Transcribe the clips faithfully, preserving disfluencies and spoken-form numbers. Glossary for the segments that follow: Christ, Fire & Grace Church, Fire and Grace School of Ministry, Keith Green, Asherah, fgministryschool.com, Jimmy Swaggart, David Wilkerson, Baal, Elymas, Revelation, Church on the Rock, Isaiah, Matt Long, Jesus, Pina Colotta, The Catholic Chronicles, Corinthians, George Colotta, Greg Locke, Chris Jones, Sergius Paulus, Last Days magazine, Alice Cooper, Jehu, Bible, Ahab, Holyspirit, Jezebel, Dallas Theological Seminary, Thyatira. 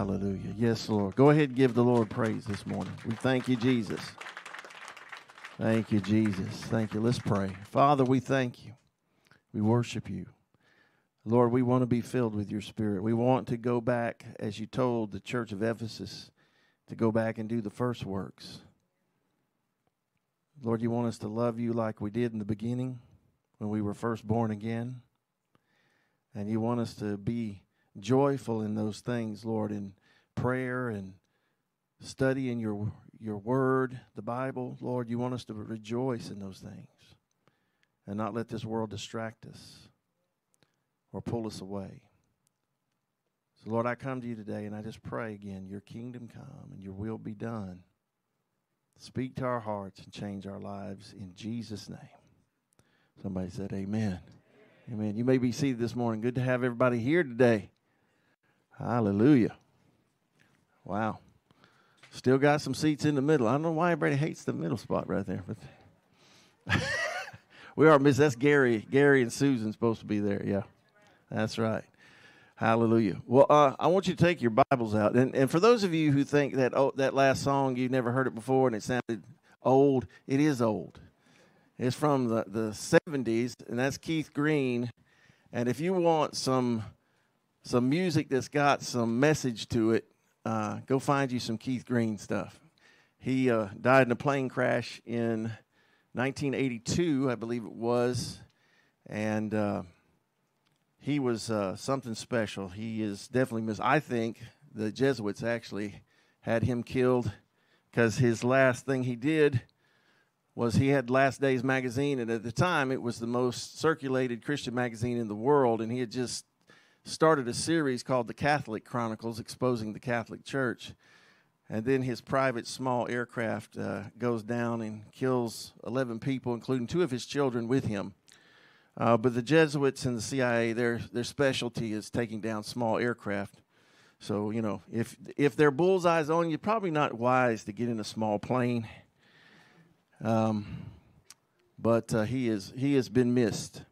Hallelujah. Yes, Lord. Go ahead and give the Lord praise this morning. We thank you, Jesus. Thank you, Jesus. Thank you. Let's pray. Father, we thank you. We worship you. Lord, we want to be filled with your Spirit. We want to go back, as you told the church of Ephesus, to go back and do the first works. Lord, you want us to love you like we did in the beginning when we were first born again. And you want us to be joyful in those things, Lord, in prayer and study in your, your word, the Bible. Lord, you want us to rejoice in those things and not let this world distract us or pull us away. So, Lord, I come to you today and I just pray again, your kingdom come and your will be done. Speak to our hearts and change our lives in Jesus' name. Somebody said amen. Amen. Amen. You may be seated this morning. Good to have everybody here today. Hallelujah. Wow. Still got some seats in the middle. I don't know why everybody hates the middle spot right there. But we are, Miss, that's Gary. Gary and Susan supposed to be there. Yeah, that's right. Hallelujah. Well, uh, I want you to take your Bibles out. And, and for those of you who think that oh, that last song, you've never heard it before and it sounded old, it is old. It's from the, the seventies, and that's Keith Green. And if you want some some music that's got some message to it, uh, go find you some Keith Green stuff. He uh, died in a plane crash in nineteen eighty-two, I believe it was. And... Uh, He was uh, something special. He is definitely missed. I think the Jesuits actually had him killed because his last thing he did was he had Last Days magazine, and at the time it was the most circulated Christian magazine in the world, and he had just started a series called The Catholic Chronicles, exposing the Catholic Church. And then his private small aircraft uh, goes down and kills eleven people, including two of his children with him. Uh, but the Jesuits and the C I A, their their specialty is taking down small aircraft. So, you know, if if their bullseye's on you, probably not wise to get in a small plane. Um, but uh, he is he has been missed.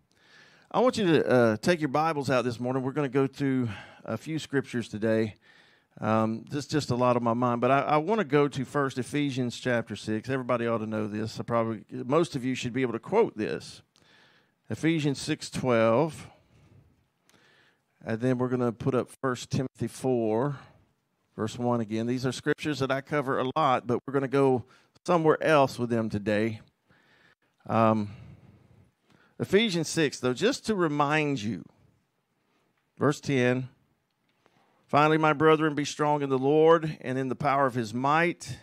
I want you to uh, take your Bibles out this morning. We're going to go through a few scriptures today. Um, this is just a lot on my mind, but I, I want to go to first Ephesians chapter six. Everybody ought to know this. I probably most of you should be able to quote this. Ephesians six twelve, and then we're going to put up First Timothy four, verse one again. These are scriptures that I cover a lot, but we're going to go somewhere else with them today. Um, Ephesians six, though, just to remind you, verse ten, finally, my brethren, be strong in the Lord and in the power of his might.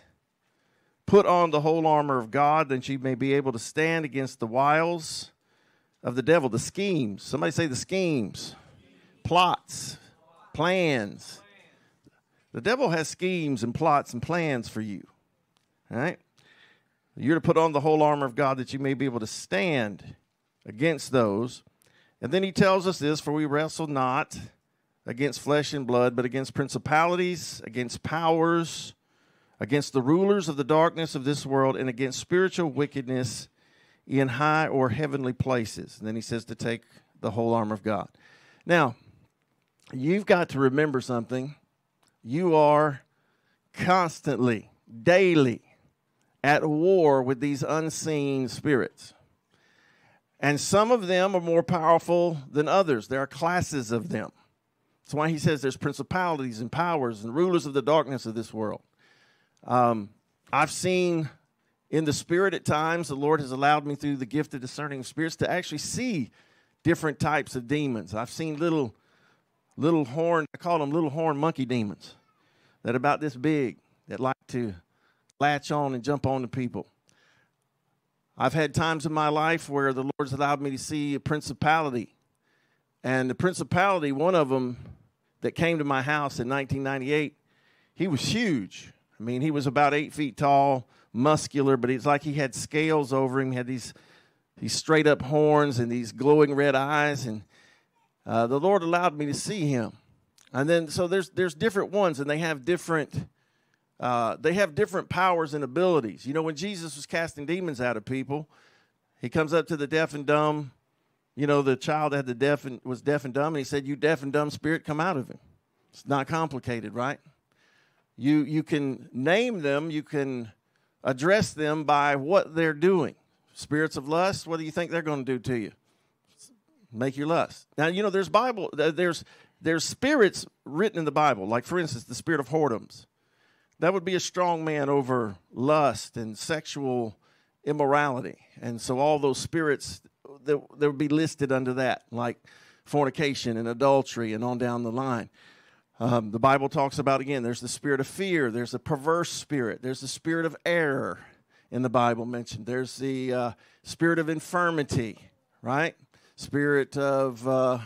Put on the whole armor of God, that ye may be able to stand against the wiles of the devil, the schemes. Somebody say the schemes, plots, plans. The devil has schemes and plots and plans for you. All right? You're to put on the whole armor of God that you may be able to stand against those. And then he tells us this, for we wrestle not against flesh and blood, but against principalities, against powers, against the rulers of the darkness of this world, and against spiritual wickedness in high or heavenly places. And then he says to take the whole armor of God. Now, you've got to remember something. You are constantly, daily, at war with these unseen spirits. And some of them are more powerful than others. There are classes of them. That's why he says there's principalities and powers and rulers of the darkness of this world. Um, I've seen... in the spirit at times, the Lord has allowed me through the gift of discerning spirits to actually see different types of demons. I've seen little, little horn, I call them little horn monkey demons that are about this big that like to latch on and jump on to people. I've had times in my life where the Lord's allowed me to see a principality. And the principality, one of them that came to my house in nineteen ninety-eight, he was huge. I mean, he was about eight feet tall, muscular, but it's like he had scales over him. He had these these straight up horns and these glowing red eyes, and uh, the Lord allowed me to see him. And then so there's there's different ones, and they have different uh, they have different powers and abilities. You know, when Jesus was casting demons out of people, he comes up to the deaf and dumb. You know, the child had the deaf and was deaf and dumb, and he said, "You deaf and dumb spirit, come out of him." It's not complicated, right? You, you can name them, you can address them by what they're doing. Spirits of lust, what do you think they're going to do to you? Make you lust. Now, you know, there's Bible, there's, there's spirits written in the Bible, like, for instance, the spirit of whoredoms. That would be a strong man over lust and sexual immorality. And so all those spirits, they, they would be listed under that, like fornication and adultery and on down the line. Um, the Bible talks about, again, there's the spirit of fear. There's a perverse spirit. There's the spirit of error in the Bible mentioned. There's the uh, spirit of infirmity, right? Spirit of, uh,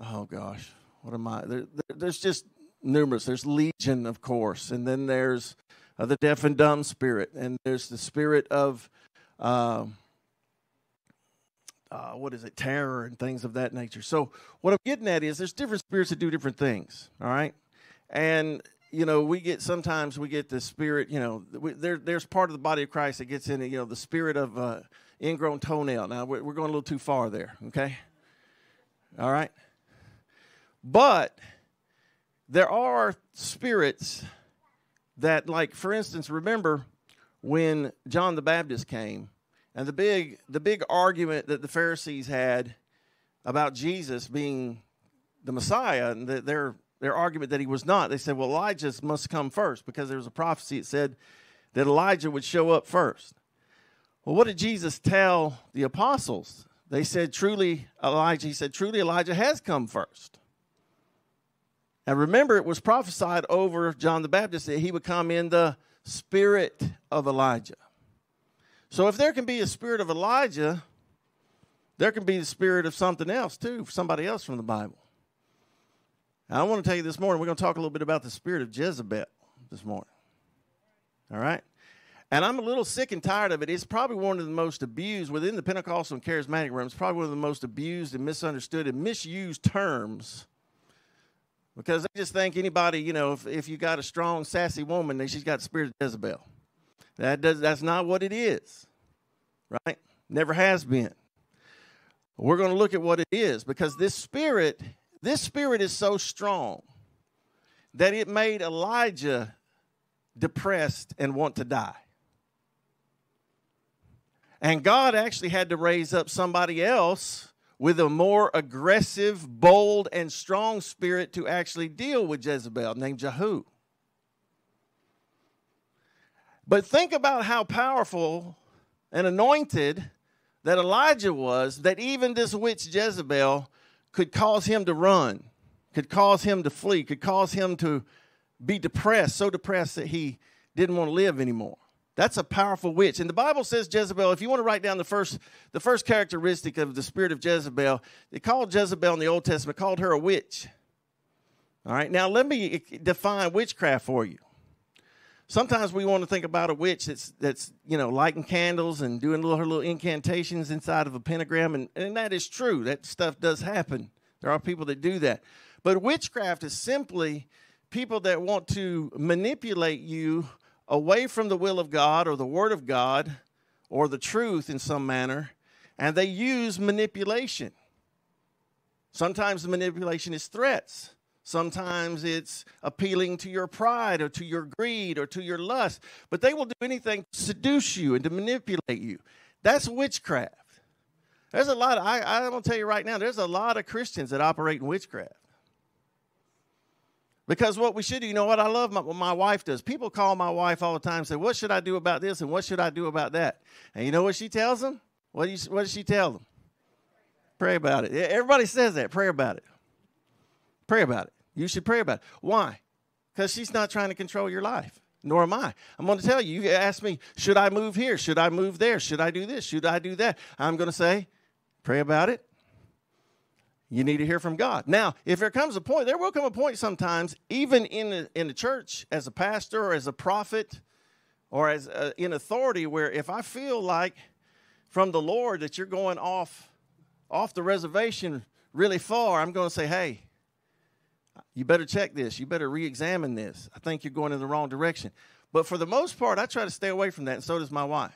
oh gosh, what am I? There, there's just numerous. There's legion, of course. And then there's uh, the deaf and dumb spirit. And there's the spirit of, uh, uh, what is it, terror and things of that nature. So what I'm getting at is there's different spirits that do different things, all right? And, you know, we get, sometimes we get the spirit, you know, we, there, there's part of the body of Christ that gets in it, you know, the spirit of uh, ingrown toenail. Now, we're, we're going a little too far there, okay? All right? But there are spirits that, like, for instance, remember when John the Baptist came, and the big the big argument that the Pharisees had about Jesus being the Messiah, and the, their their argument that he was not, they said, well, Elijah must come first, because there was a prophecy that said that Elijah would show up first. Well, what did Jesus tell the apostles? They said, truly, Elijah, he said, truly, Elijah has come first. And remember, it was prophesied over John the Baptist that he would come in the spirit of Elijah. So if there can be a spirit of Elijah, there can be the spirit of something else too, somebody else from the Bible. Now, I want to tell you this morning, we're going to talk a little bit about the spirit of Jezebel this morning. All right? And I'm a little sick and tired of it. It's probably one of the most abused, within the Pentecostal and charismatic realm, it's probably one of the most abused and misunderstood and misused terms. Because they just think anybody, you know, if, if you got a strong, sassy woman, then she's got the spirit of Jezebel. That does, that's not what it is, right? Never has been. We're going to look at what it is, because this spirit, this spirit is so strong that it made Elijah depressed and want to die. And God actually had to raise up somebody else with a more aggressive, bold, and strong spirit to actually deal with Jezebel, named Jehu. But think about how powerful and anointed that Elijah was, that even this witch Jezebel could cause him to run, could cause him to flee, could cause him to be depressed, so depressed that he didn't want to live anymore. That's a powerful witch. And the Bible says Jezebel, if you want to write down the first, the first characteristic of the spirit of Jezebel, they called Jezebel in the Old Testament, called her a witch. All right, now let me define witchcraft for you. Sometimes we want to think about a witch that's, that's you know, lighting candles and doing little, her little incantations inside of a pentagram, and, and that is true. That stuff does happen. There are people that do that. But witchcraft is simply people that want to manipulate you away from the will of God or the word of God or the truth in some manner, and they use manipulation. Sometimes the manipulation is threats. Sometimes it's appealing to your pride or to your greed or to your lust, but they will do anything to seduce you and to manipulate you. That's witchcraft. There's a lot of, I, I'm going to tell you right now, there's a lot of Christians that operate in witchcraft. Because what we should do, you know what I love? My, what my wife does. People call my wife all the time and say, what should I do about this and what should I do about that? And you know what she tells them? What, do you, what does she tell them? Pray about it. Everybody says that. Pray about it. Pray about it. You should pray about it. Why? Because she's not trying to control your life, nor am I. I'm going to tell you, you ask me, should I move here? Should I move there? Should I do this? Should I do that? I'm going to say, pray about it. You need to hear from God. Now, if there comes a point, there will come a point sometimes, even in the, in the church, as a pastor or as a prophet or as a, in authority, where if I feel like from the Lord that you're going off, off the reservation really far, I'm going to say, hey, you better check this. You better re-examine this. I think you're going in the wrong direction. But for the most part, I try to stay away from that, and so does my wife.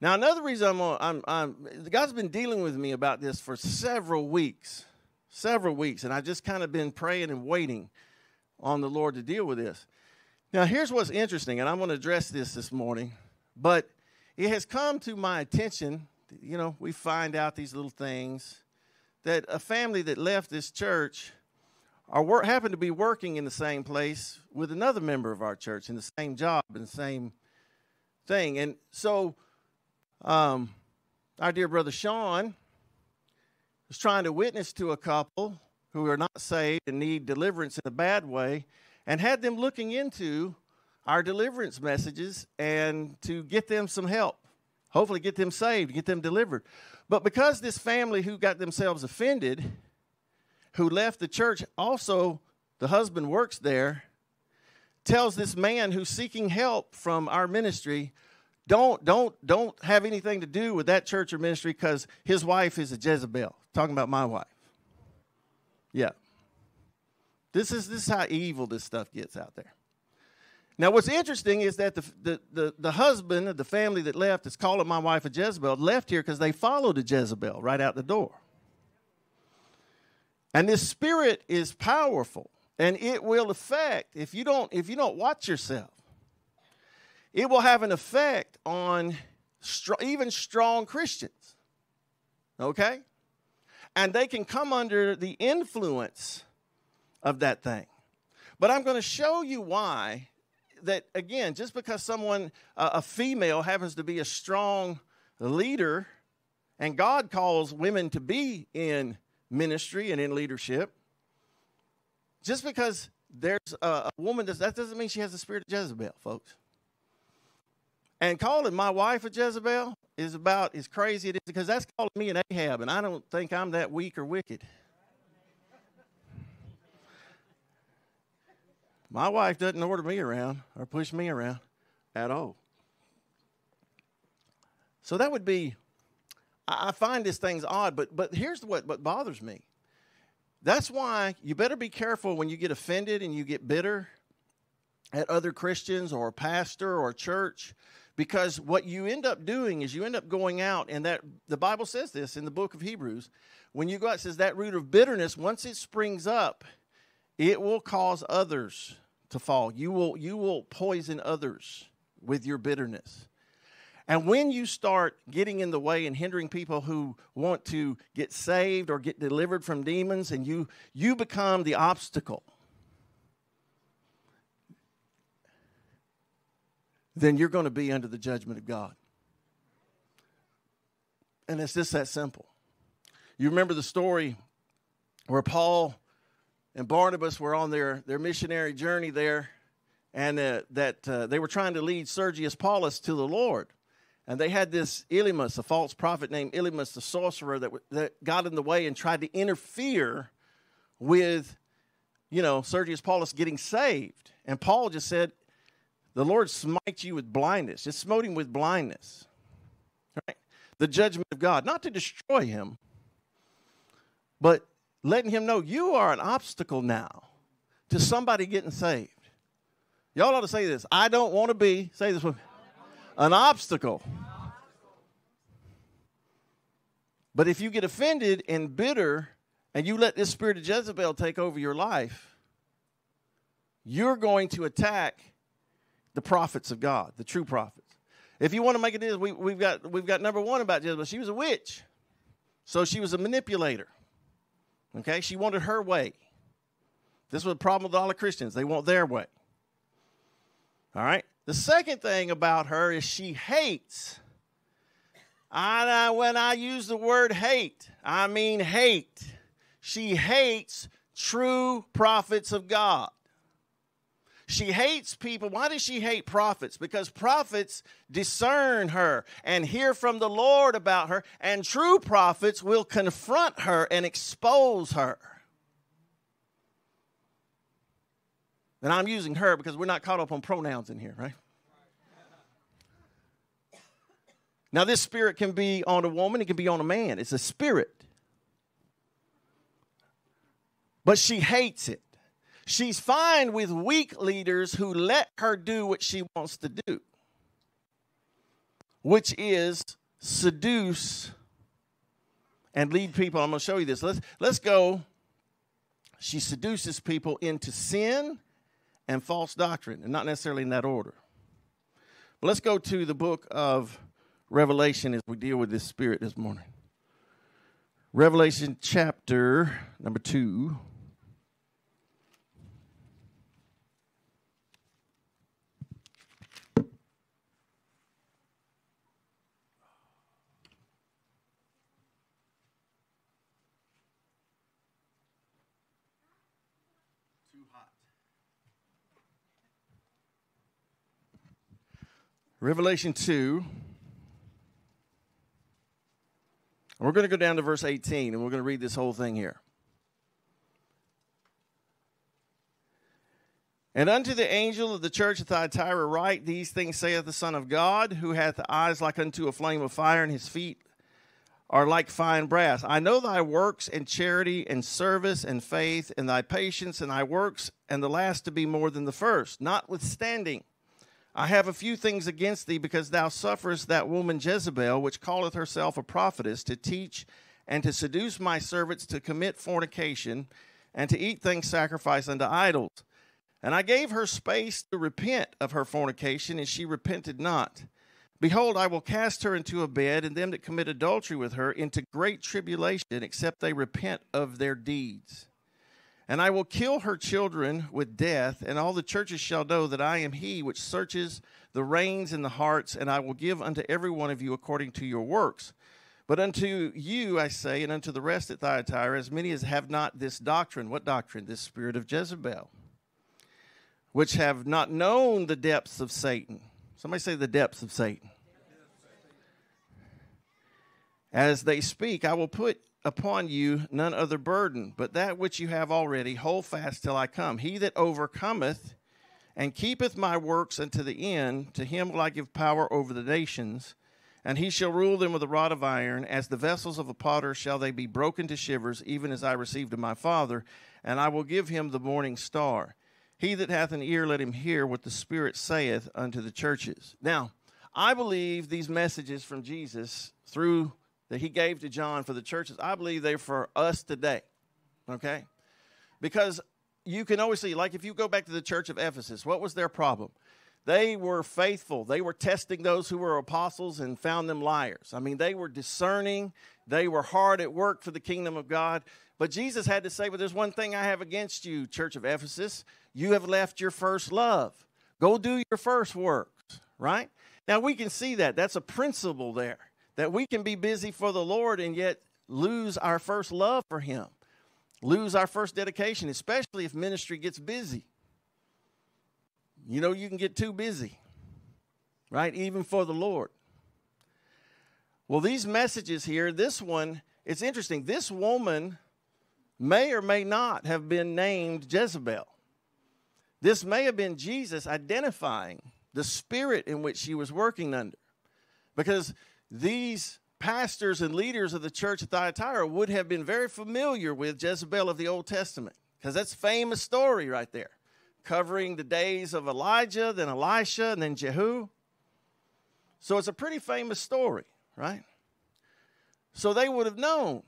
Now, another reason I'm, I'm, I'm, God's been dealing with me about this for several weeks, several weeks, and I've just kind of been praying and waiting on the Lord to deal with this. Now, here's what's interesting, and I'm going to address this this morning, but it has come to my attention, you know, we find out these little things, that a family that left this church are work, happened to be working in the same place with another member of our church in the same job and the same thing. And so um, our dear brother Sean was trying to witness to a couple who are not saved and need deliverance in a bad way, and had them looking into our deliverance messages and to get them some help, hopefully get them saved, get them delivered. But because this family who got themselves offended, who left the church, also the husband works there, tells this man who's seeking help from our ministry, don't, don't, don't have anything to do with that church or ministry because his wife is a Jezebel. Talking about my wife. Yeah. This is this is how evil this stuff gets out there. Now, what's interesting is that the, the, the, the husband of the family that left is calling my wife a Jezebel, left here because they followed a Jezebel right out the door. And this spirit is powerful, and it will affect, if you don't, if you don't watch yourself, it will have an effect on str- even strong Christians, okay? And they can come under the influence of that thing. But I'm going to show you why that, again, just because someone, uh, a female, happens to be a strong leader, and God calls women to be in ministry and in leadership, just because there's a, a woman, that's, that doesn't mean she has the spirit of Jezebel, folks. And calling my wife a Jezebel is about as crazy as it is, because that's calling me an Ahab, and I don't think I'm that weak or wicked. My wife doesn't order me around or push me around at all. So that would be, I find these things odd, but but here's what, what bothers me. That's why you better be careful when you get offended and you get bitter at other Christians or a pastor or a church, because what you end up doing is you end up going out, and that the Bible says this in the book of Hebrews, when you go out, it says that root of bitterness, once it springs up, it will cause others to fall. You will, you will poison others with your bitterness. And when you start getting in the way and hindering people who want to get saved or get delivered from demons, and you, you become the obstacle, then you're going to be under the judgment of God. And it's just that simple. You remember the story where Paul and Barnabas were on their, their missionary journey there, and uh, that uh, they were trying to lead Sergius Paulus to the Lord. And they had this Elymas, a false prophet named Elymas, the sorcerer, that, w- that got in the way and tried to interfere with, you know, Sergius Paulus getting saved. And Paul just said, the Lord smite you with blindness. Just smote him with blindness. Right? The judgment of God. Not to destroy him, but letting him know you are an obstacle now to somebody getting saved. Y'all ought to say this. I don't want to be, say this with me, an obstacle. But if you get offended and bitter and you let this spirit of Jezebel take over your life, you're going to attack the prophets of God, the true prophets. If you want to make it this, we, we've got we've got number one about Jezebel. She was a witch, so she was a manipulator. Okay, she wanted her way. This was a problem with all the Christians. They want their way. All right. The second thing about her is she hates. I, when I use the word hate, I mean hate. She hates true prophets of God. She hates people. Why does she hate prophets? Because prophets discern her and hear from the Lord about her, and true prophets will confront her and expose her. And I'm using her because we're not caught up on pronouns in here, right? Now, this spirit can be on a woman. It can be on a man. It's a spirit. But she hates it. She's fine with weak leaders who let her do what she wants to do, which is seduce and lead people. I'm going to show you this. Let's, let's go. She seduces people into sin and false doctrine, and not necessarily in that order. But let's go to the book of Revelation as we deal with this spirit this morning. Revelation chapter number two. Revelation two, we're going to go down to verse eighteen, and we're going to read this whole thing here. And unto the angel of the church of Thyatira write, These things saith the Son of God, who hath eyes like unto a flame of fire, and his feet are like fine brass. I know thy works, and charity, and service, and faith, and thy patience, and thy works, and the last to be more than the first, notwithstanding. I have a few things against thee, because thou sufferest that woman Jezebel, which calleth herself a prophetess, to teach and to seduce my servants to commit fornication and to eat things sacrificed unto idols. And I gave her space to repent of her fornication, and she repented not. Behold, I will cast her into a bed, and them that commit adultery with her into great tribulation, except they repent of their deeds. And I will kill her children with death, and all the churches shall know that I am he which searches the reins and the hearts, and I will give unto every one of you according to your works. But unto you, I say, and unto the rest at Thyatira, as many as have not this doctrine. What doctrine? This spirit of Jezebel, which have not known the depths of Satan. Somebody say the depths of Satan. As they speak, I will put upon you none other burden, but that which you have already, hold fast till I come. He that overcometh and keepeth my works unto the end, to him will I give power over the nations, and he shall rule them with a rod of iron. As the vessels of a potter shall they be broken to shivers, even as I received of my Father, and I will give him the morning star. He that hath an ear, let him hear what the Spirit saith unto the churches. Now, I believe these messages from Jesus through that he gave to John for the churches, I believe they're for us today, okay? Because you can always see, like if you go back to the church of Ephesus, what was their problem? They were faithful. They were testing those who were apostles and found them liars. I mean, they were discerning. They were hard at work for the kingdom of God. But Jesus had to say, but there's one thing I have against you, church of Ephesus. You have left your first love. Go do your first works, right? Now, we can see that. That's a principle there. That we can be busy for the Lord and yet lose our first love for him. Lose our first dedication, especially if ministry gets busy. You know, you can get too busy, right? Even for the Lord. Well, these messages here, this one, it's interesting. This woman may or may not have been named Jezebel. This may have been Jesus identifying the spirit in which she was working under. Because these pastors and leaders of the church of Thyatira would have been very familiar with Jezebel of the Old Testament, because that's a famous story right there, covering the days of Elijah, then Elisha, and then Jehu. So it's a pretty famous story, right? So they would have known.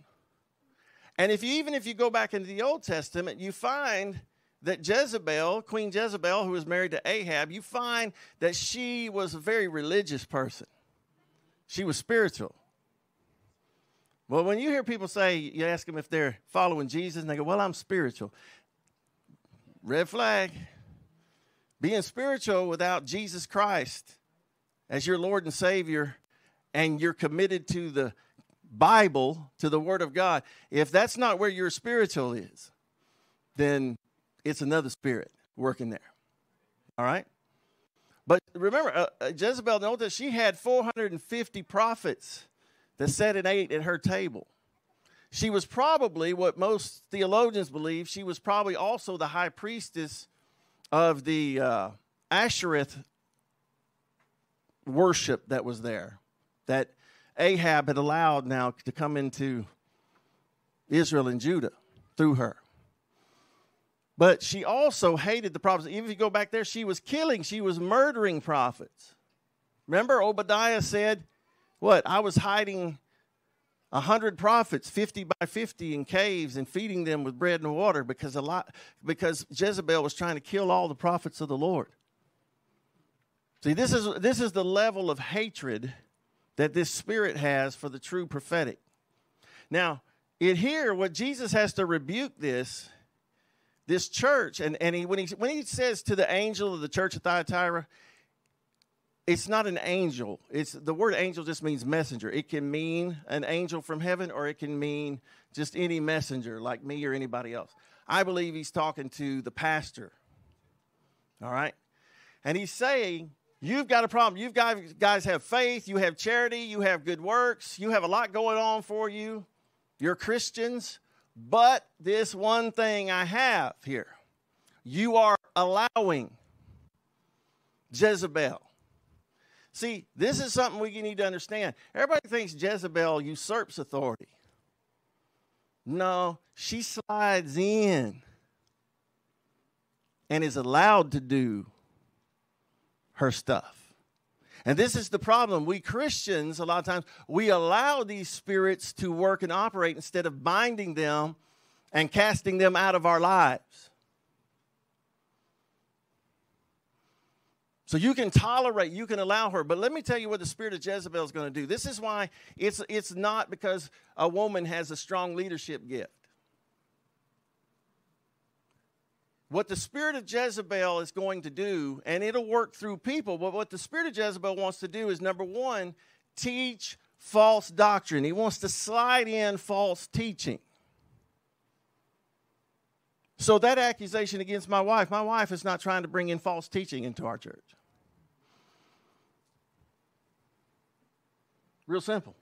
And if you, even if you go back into the Old Testament, you find that Jezebel, Queen Jezebel, who was married to Ahab, you find that she was a very religious person. She was spiritual. Well, when you hear people say, you ask them if they're following Jesus, and they go, well, I'm spiritual. Red flag. Being spiritual without Jesus Christ as your Lord and Savior, and you're committed to the Bible, to the Word of God, if that's not where your spiritual is, then it's another spirit working there. All right? But remember, uh, uh, Jezebel, notice she had four hundred fifty prophets that sat and ate at her table. She was probably, what most theologians believe, she was probably also the high priestess of the uh, Asherah worship that was there, that Ahab had allowed now to come into Israel and Judah through her. But she also hated the prophets. Even if you go back there, she was killing, she was murdering prophets. Remember, Obadiah said, what? I was hiding A hundred prophets, fifty by fifty in caves and feeding them with bread and water because, a lot, because Jezebel was trying to kill all the prophets of the Lord. See, this is, this is the level of hatred that this spirit has for the true prophetic. Now, in here, what Jesus has to rebuke this, this church, and, and he, when, he, when he says to the angel of the church of Thyatira, it's not an angel. It's, the word angel just means messenger. It can mean an angel from heaven, or it can mean just any messenger like me or anybody else. I believe he's talking to the pastor, all right? And he's saying, you've got a problem. You guys have faith. You have charity. You have good works. You have a lot going on for you. You're Christians. But this one thing I have here, you are allowing Jezebel. See, this is something we need to understand. Everybody thinks Jezebel usurps authority. No, she slides in and is allowed to do her stuff. And this is the problem. We Christians, a lot of times, we allow these spirits to work and operate instead of binding them and casting them out of our lives. So you can tolerate, you can allow her. But let me tell you what the spirit of Jezebel is going to do. This is why it's, it's not because a woman has a strong leadership gift. What the spirit of Jezebel is going to do, and it'll work through people, but what the spirit of Jezebel wants to do is, number one, teach false doctrine. He wants to slide in false teaching. So that accusation against my wife, my wife is not trying to bring in false teaching into our church. Real simple.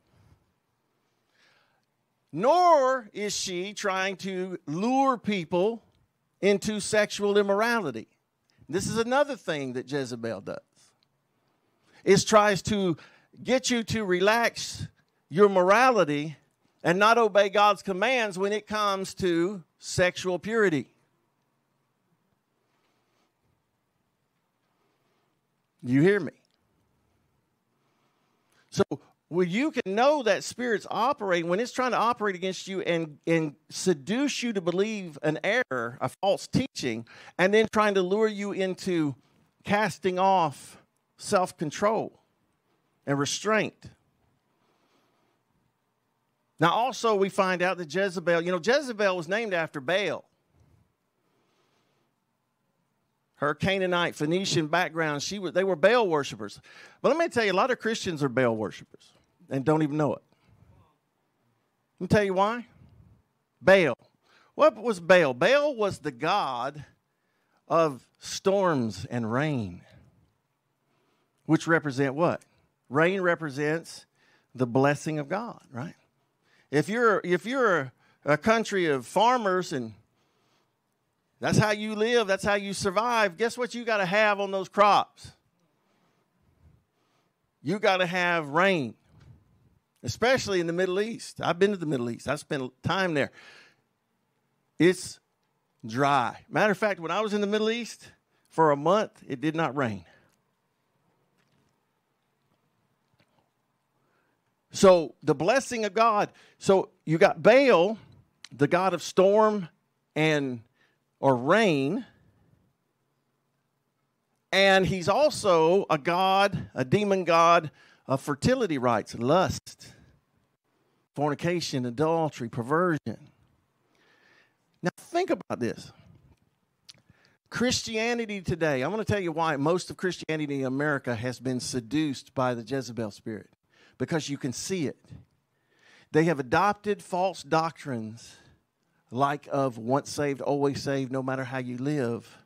Nor is she trying to lure people into sexual immorality. This is another thing that Jezebel does. It tries to get you to relax your morality and not obey God's commands when it comes to sexual purity. You hear me? So when you can know that spirit's operating, when it's trying to operate against you and, and seduce you to believe an error, a false teaching, and then trying to lure you into casting off self-control and restraint. Now, also, we find out that Jezebel, you know, Jezebel was named after Baal. Her Canaanite, Phoenician background, she was, they were Baal worshipers. But let me tell you, a lot of Christians are Baal worshipers and don't even know it. Let me tell you why. Baal. What was Baal? Baal was the god of storms and rain, which represent what? Rain represents the blessing of God, right? If you're, if you're a country of farmers and that's how you live, that's how you survive, guess what you got to have on those crops? You got to have rain, especially in the Middle East. I've been to the Middle East. I spent time there. It's dry. Matter of fact, when I was in the Middle East, for a month, it did not rain. So the blessing of God, so you got Baal, the god of storm and or rain, and he's also a god, a demon god of fertility rites, lust, fornication, adultery, perversion. Now think about this. Christianity today, I'm going to tell you why most of Christianity in America has been seduced by the Jezebel spirit. Because you can see it. They have adopted false doctrines like of once saved, always saved, no matter how you live.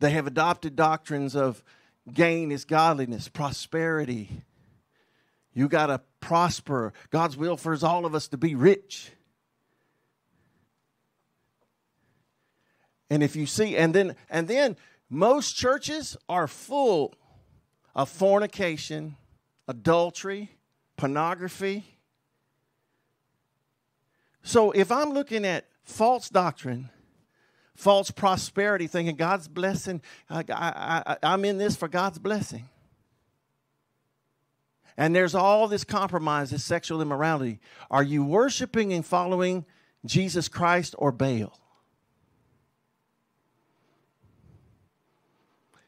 They have adopted doctrines of gain is godliness, prosperity. You got to prosper. God's will for all of us to be rich. And if you see, and then, and then most churches are full of fornication, adultery, pornography. So if I'm looking at false doctrine, false prosperity, thinking God's blessing, I, I, I, I'm in this for God's blessing. And there's all this compromise, this sexual immorality. Are you worshiping and following Jesus Christ or Baal?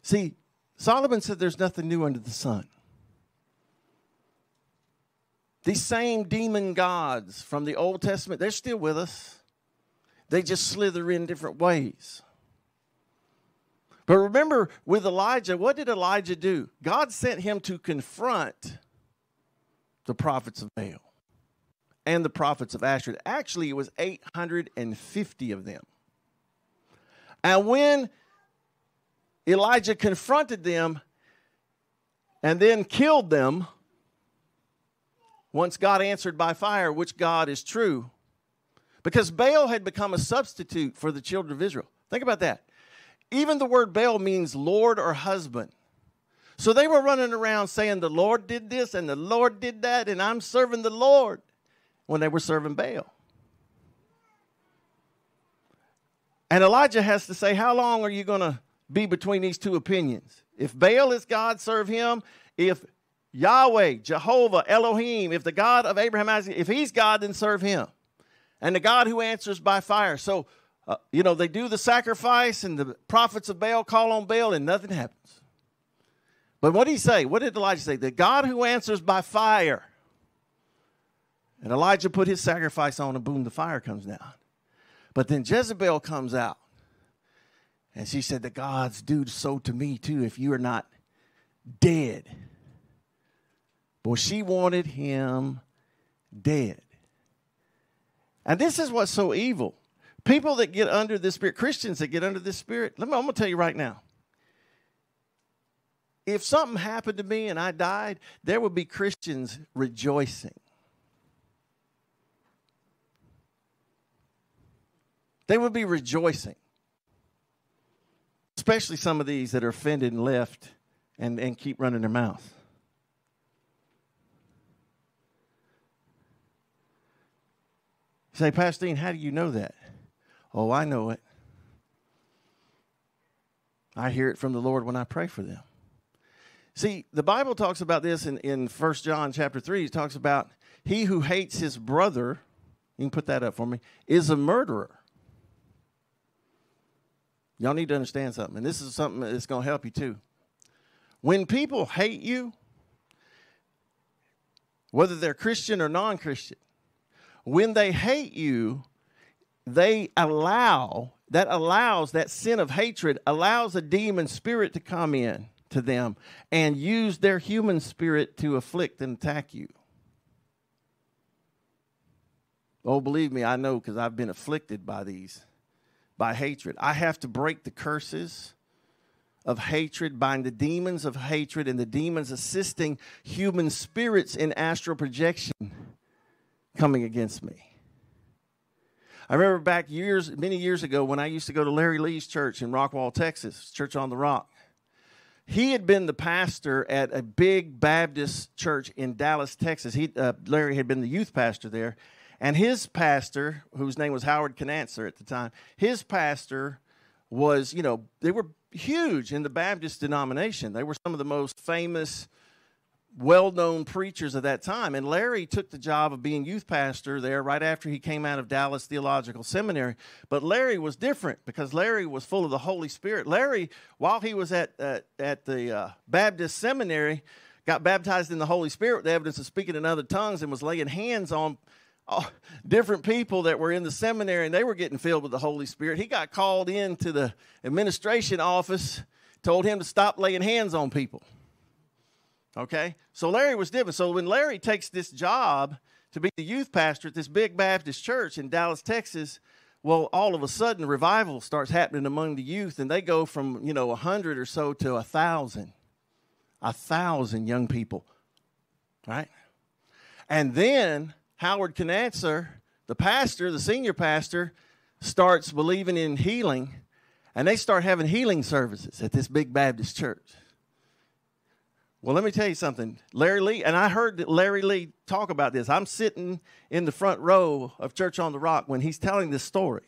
See, Solomon said there's nothing new under the sun. These same demon gods from the Old Testament, they're still with us. They just slither in different ways. But remember with Elijah, what did Elijah do? God sent him to confront the prophets of Baal and the prophets of Asherah. Actually, it was eight hundred fifty of them. And when Elijah confronted them and then killed them, once God answered by fire, which God is true, because Baal had become a substitute for the children of Israel. Think about that. Even the word Baal means Lord or husband. So they were running around saying the Lord did this and the Lord did that and I'm serving the Lord when they were serving Baal. And Elijah has to say, how long are you going to be between these two opinions? If Baal is God, serve him. If Yahweh, Jehovah, Elohim, if the God of Abraham, Isaac, if he's God, then serve him. And the God who answers by fire. So Uh, you know, they do the sacrifice, and the prophets of Baal call on Baal, and nothing happens. But what did he say? What did Elijah say? The God who answers by fire. And Elijah put his sacrifice on, and boom, the fire comes down. But then Jezebel comes out, and she said, the gods do so to me, too, if you are not dead. Boy, she wanted him dead. And this is what's so evil. People that get under this spirit, Christians that get under this spirit, let me, I'm going to tell you right now. If something happened to me and I died, there would be Christians rejoicing. They would be rejoicing. Especially some of these that are offended and left and, and keep running their mouth. You say, Pastor Dean, how do you know that? Oh, I know it. I hear it from the Lord when I pray for them. See, the Bible talks about this in, in First John chapter three. It talks about he who hates his brother, you can put that up for me, is a murderer. Y'all need to understand something, and this is something that's going to help you too. When people hate you, whether they're Christian or non-Christian, when they hate you, They allow, that allows, that sin of hatred allows a demon spirit to come in to them and use their human spirit to afflict and attack you. Oh, believe me, I know because I've been afflicted by these, by hatred. I have to break the curses of hatred, bind the demons of hatred, and the demons assisting human spirits in astral projection coming against me. I remember back years, many years ago when I used to go to Larry Lee's church in Rockwall, Texas, Church on the Rock. He had been the pastor at a big Baptist church in Dallas, Texas. He, uh, Larry had been the youth pastor there. And his pastor, whose name was Howard Cananser at the time, his pastor was, you know, they were huge in the Baptist denomination. They were some of the most famous, well-known preachers of that time. And Larry took the job of being youth pastor there right after he came out of Dallas Theological Seminary. But Larry was different because Larry was full of the Holy Spirit. Larry, while he was at, uh, at the uh, Baptist Seminary, got baptized in the Holy Spirit with the evidence of speaking in other tongues and was laying hands on uh, different people that were in the seminary, and they were getting filled with the Holy Spirit. He got called into the administration office, told him to stop laying hands on people. Okay, so Larry was different. So when Larry takes this job to be the youth pastor at this big Baptist church in Dallas, Texas, well, all of a sudden, revival starts happening among the youth, and they go from, you know, one hundred or so to one thousand. one thousand young people, right? And then Howard Cananser, the pastor, the senior pastor, starts believing in healing, and they start having healing services at this big Baptist church. Well, let me tell you something. Larry Lee, and I heard Larry Lee talk about this. I'm sitting in the front row of Church on the Rock when he's telling this story.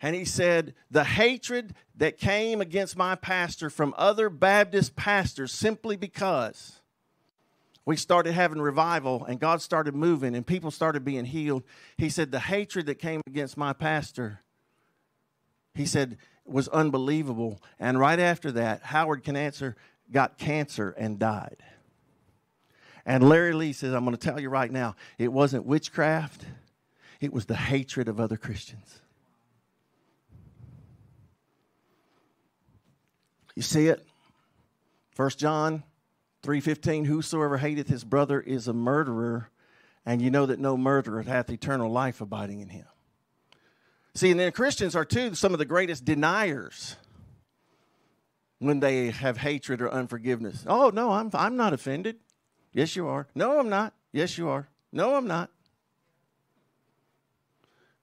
And he said, the hatred that came against my pastor from other Baptist pastors simply because we started having revival, and God started moving, and people started being healed. He said the hatred that came against my pastor, he said, was unbelievable. And right after that, Howard Cananser got cancer and died. And Larry Lee says, I'm going to tell you right now, it wasn't witchcraft. It was the hatred of other Christians. You see it? First John three fifteen, whosoever hateth his brother is a murderer, and you know that no murderer hath eternal life abiding in him. See, and then Christians are, too, some of the greatest deniers when they have hatred or unforgiveness. Oh, no, I'm, I'm not offended. Yes, you are. No, I'm not. Yes, you are. No, I'm not.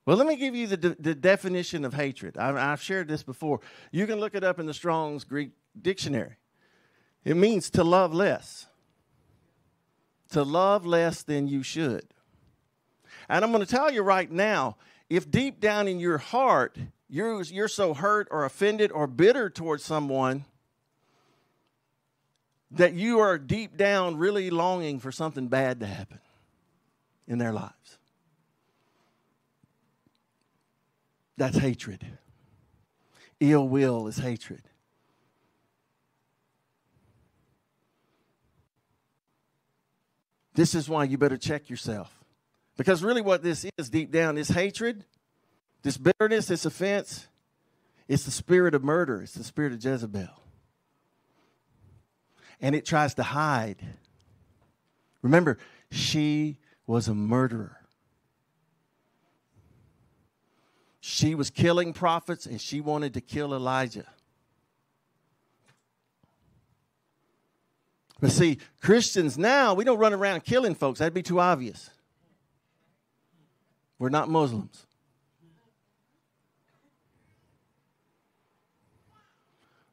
Well, let me give you the, de the definition of hatred. I've, I've shared this before. You can look it up in the Strong's Greek Dictionary. It means to love less. To love less than you should. And I'm going to tell you right now, if deep down in your heart, you're, you're so hurt or offended or bitter towards someone that you are deep down really longing for something bad to happen in their lives. That's hatred. Ill will is hatred. This is why you better check yourself. Because really what this is deep down is hatred, this bitterness, this offense. It's the spirit of murder. It's the spirit of Jezebel. And it tries to hide. Remember, she was a murderer. She was killing prophets, and she wanted to kill Elijah. But see, Christians now, we don't run around killing folks. That'd be too obvious. We're not Muslims.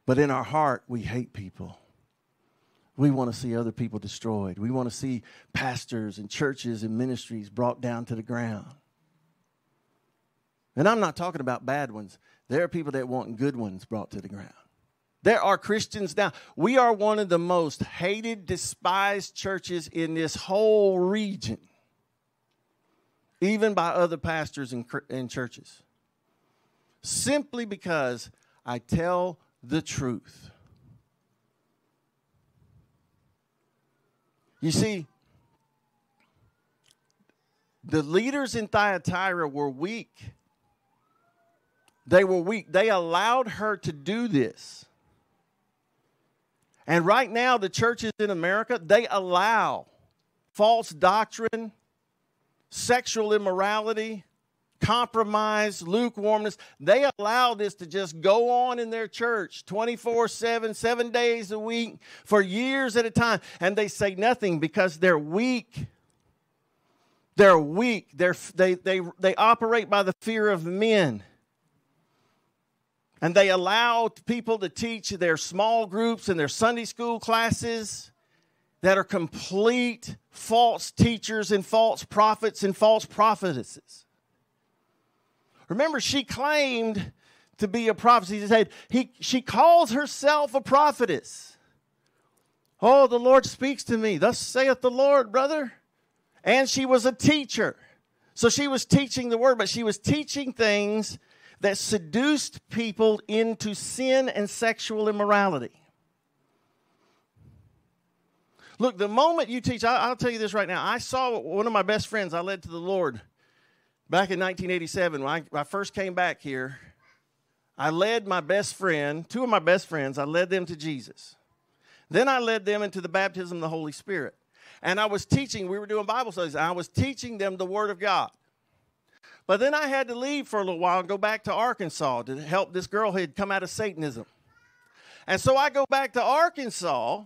But in our heart, we hate people. We want to see other people destroyed. We want to see pastors and churches and ministries brought down to the ground. And I'm not talking about bad ones. There are people that want good ones brought to the ground. There are Christians now. We are one of the most hated, despised churches in this whole region, even by other pastors and, and churches, simply because I tell the truth. You see, the leaders in Thyatira were weak. They were weak. They allowed her to do this. And right now, the churches in America, they allow false doctrine, sexual immorality, compromise, lukewarmness. They allow this to just go on in their church twenty-four seven, seven days a week, for years at a time. And they say nothing because they're weak. They're weak. They're, they, they, they operate by the fear of men. And they allow people to teach their small groups and their Sunday school classes that are complete false teachers and false prophets and false prophetesses. Remember, she claimed to be a prophet. She said, he, she calls herself a prophetess. Oh, the Lord speaks to me. Thus saith the Lord, brother. And she was a teacher. So she was teaching the word, but she was teaching things that seduced people into sin and sexual immorality. Look, the moment you teach, I, I'll tell you this right now. I saw one of my best friends I led to the Lord back in nineteen eighty-seven. When I, when I first came back here, I led my best friend, two of my best friends, I led them to Jesus. Then I led them into the baptism of the Holy Spirit. And I was teaching, we were doing Bible studies, and I was teaching them the Word of God. But then I had to leave for a little while and go back to Arkansas to help this girl who had come out of Satanism. And so I go back to Arkansas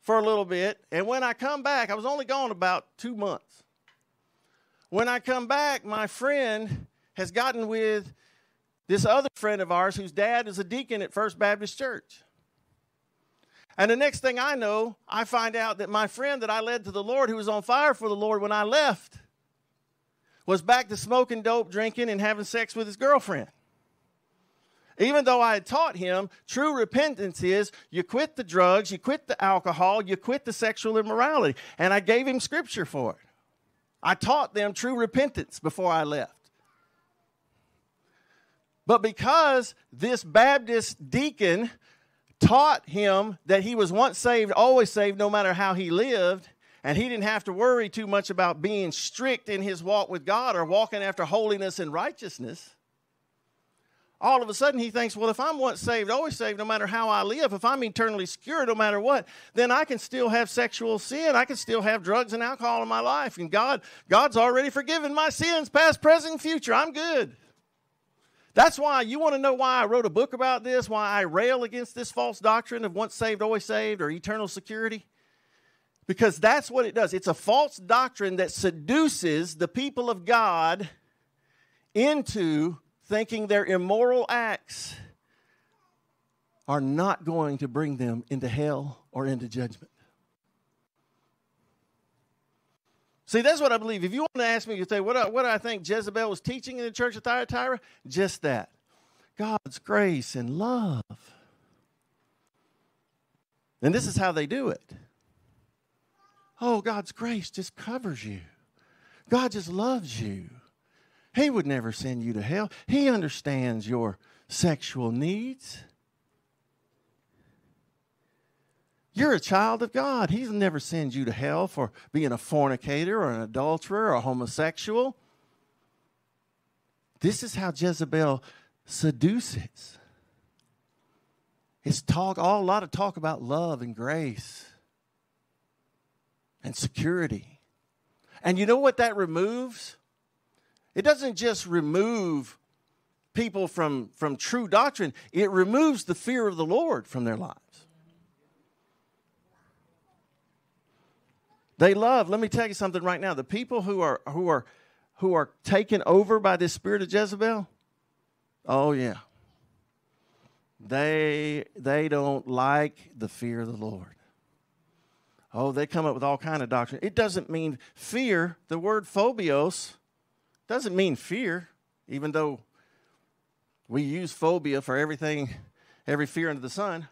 for a little bit, and when I come back, I was only gone about two months. When I come back, my friend has gotten with this other friend of ours whose dad is a deacon at First Baptist Church. And the next thing I know, I find out that my friend that I led to the Lord, who was on fire for the Lord when I left, was back to smoking dope, drinking, and having sex with his girlfriend. Even though I had taught him, true repentance is you quit the drugs, you quit the alcohol, you quit the sexual immorality. And I gave him scripture for it. I taught them true repentance before I left. But because this Baptist deacon taught him that he was once saved, always saved, no matter how he lived, and he didn't have to worry too much about being strict in his walk with God or walking after holiness and righteousness, all of a sudden he thinks, well, if I'm once saved, always saved, no matter how I live, if I'm eternally secure, no matter what, then I can still have sexual sin. I can still have drugs and alcohol in my life. And God, God's already forgiven my sins, past, present, future. I'm good. That's why, you want to know why I wrote a book about this, why I rail against this false doctrine of once saved, always saved, or eternal security? Because that's what it does. It's a false doctrine that seduces the people of God into thinking their immoral acts are not going to bring them into hell or into judgment. See, that's what I believe. If you want to ask me, you say, what, what do I think Jezebel was teaching in the church of Thyatira? Just that. God's grace and love. And this is how they do it. Oh, God's grace just covers you. God just loves you. He would never send you to hell. He understands your sexual needs. You're a child of God. He'll never send you to hell for being a fornicator or an adulterer or a homosexual. This is how Jezebel seduces. It's talk, all, a lot of talk about love and grace and security. And you know what that removes? It doesn't just remove people from, from true doctrine. It removes the fear of the Lord from their lives. They love, let me tell you something right now. The people who are who are who are taken over by this spirit of Jezebel, oh yeah. They they don't like the fear of the Lord. Oh, they come up with all kind of doctrine. It doesn't mean fear. The word phobios doesn't mean fear, even though we use phobia for everything, every fear under the sun.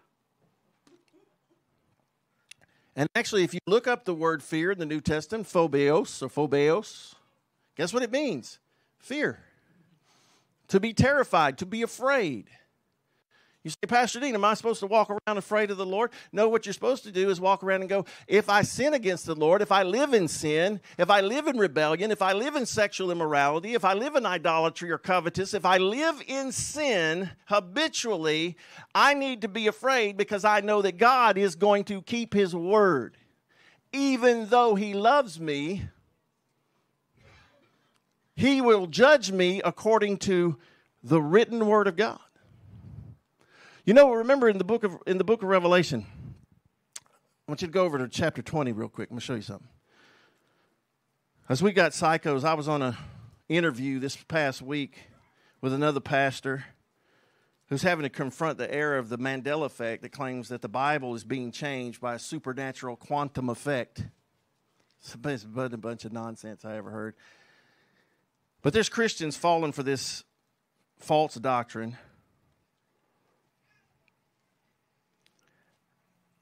And actually, if you look up the word fear in the New Testament, phobios or phobios, guess what it means? Fear. To be terrified, to be afraid. You say, Pastor Dean, am I supposed to walk around afraid of the Lord? No, what you're supposed to do is walk around and go, if I sin against the Lord, if I live in sin, if I live in rebellion, if I live in sexual immorality, if I live in idolatry or covetous, if I live in sin habitually, I need to be afraid because I know that God is going to keep his word. Even though he loves me, he will judge me according to the written word of God. You know, remember in the book of in the book of Revelation, I want you to go over to chapter twenty real quick. I'm going to show you something. As we got psychos, I was on an interview this past week with another pastor who's having to confront the error of the Mandela effect that claims that the Bible is being changed by a supernatural quantum effect. It's a bunch of nonsense I ever heard. But there's Christians falling for this false doctrine.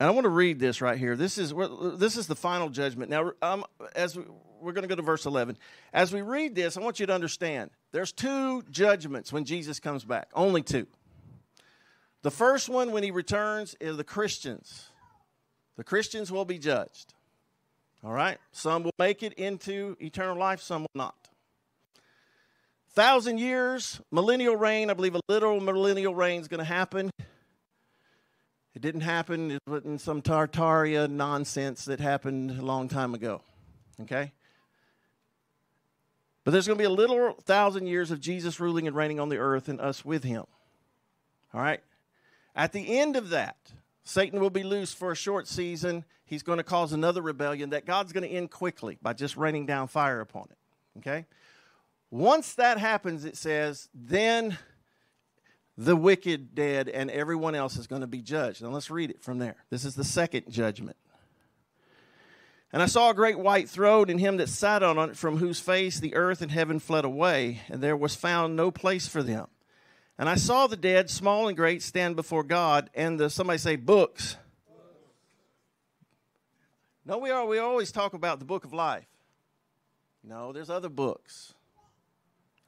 And I want to read this right here. This is this is the final judgment. Now, um, as we, we're going to go to verse eleven. As we read this, I want you to understand there's two judgments when Jesus comes back. Only two. The first one, when he returns, is the Christians. The Christians will be judged. All right? Some will make it into eternal life. Some will not. Thousand years, millennial reign. I believe a literal millennial reign is going to happen. It didn't happen. It wasn't some Tartaria nonsense that happened a long time ago, okay? But there's going to be a little thousand years of Jesus ruling and reigning on the earth and us with him, all right? At the end of that, Satan will be loose for a short season. He's going to cause another rebellion that God's going to end quickly by just raining down fire upon it, okay? Once that happens, it says, then the wicked, dead, and everyone else is going to be judged. Now let's read it from there. This is the second judgment. And I saw a great white throne, and him that sat on it, from whose face the earth and heaven fled away, and there was found no place for them. And I saw the dead, small and great, stand before God, and the, somebody say, books. No, we are. We always talk about the book of life. No, there's other books.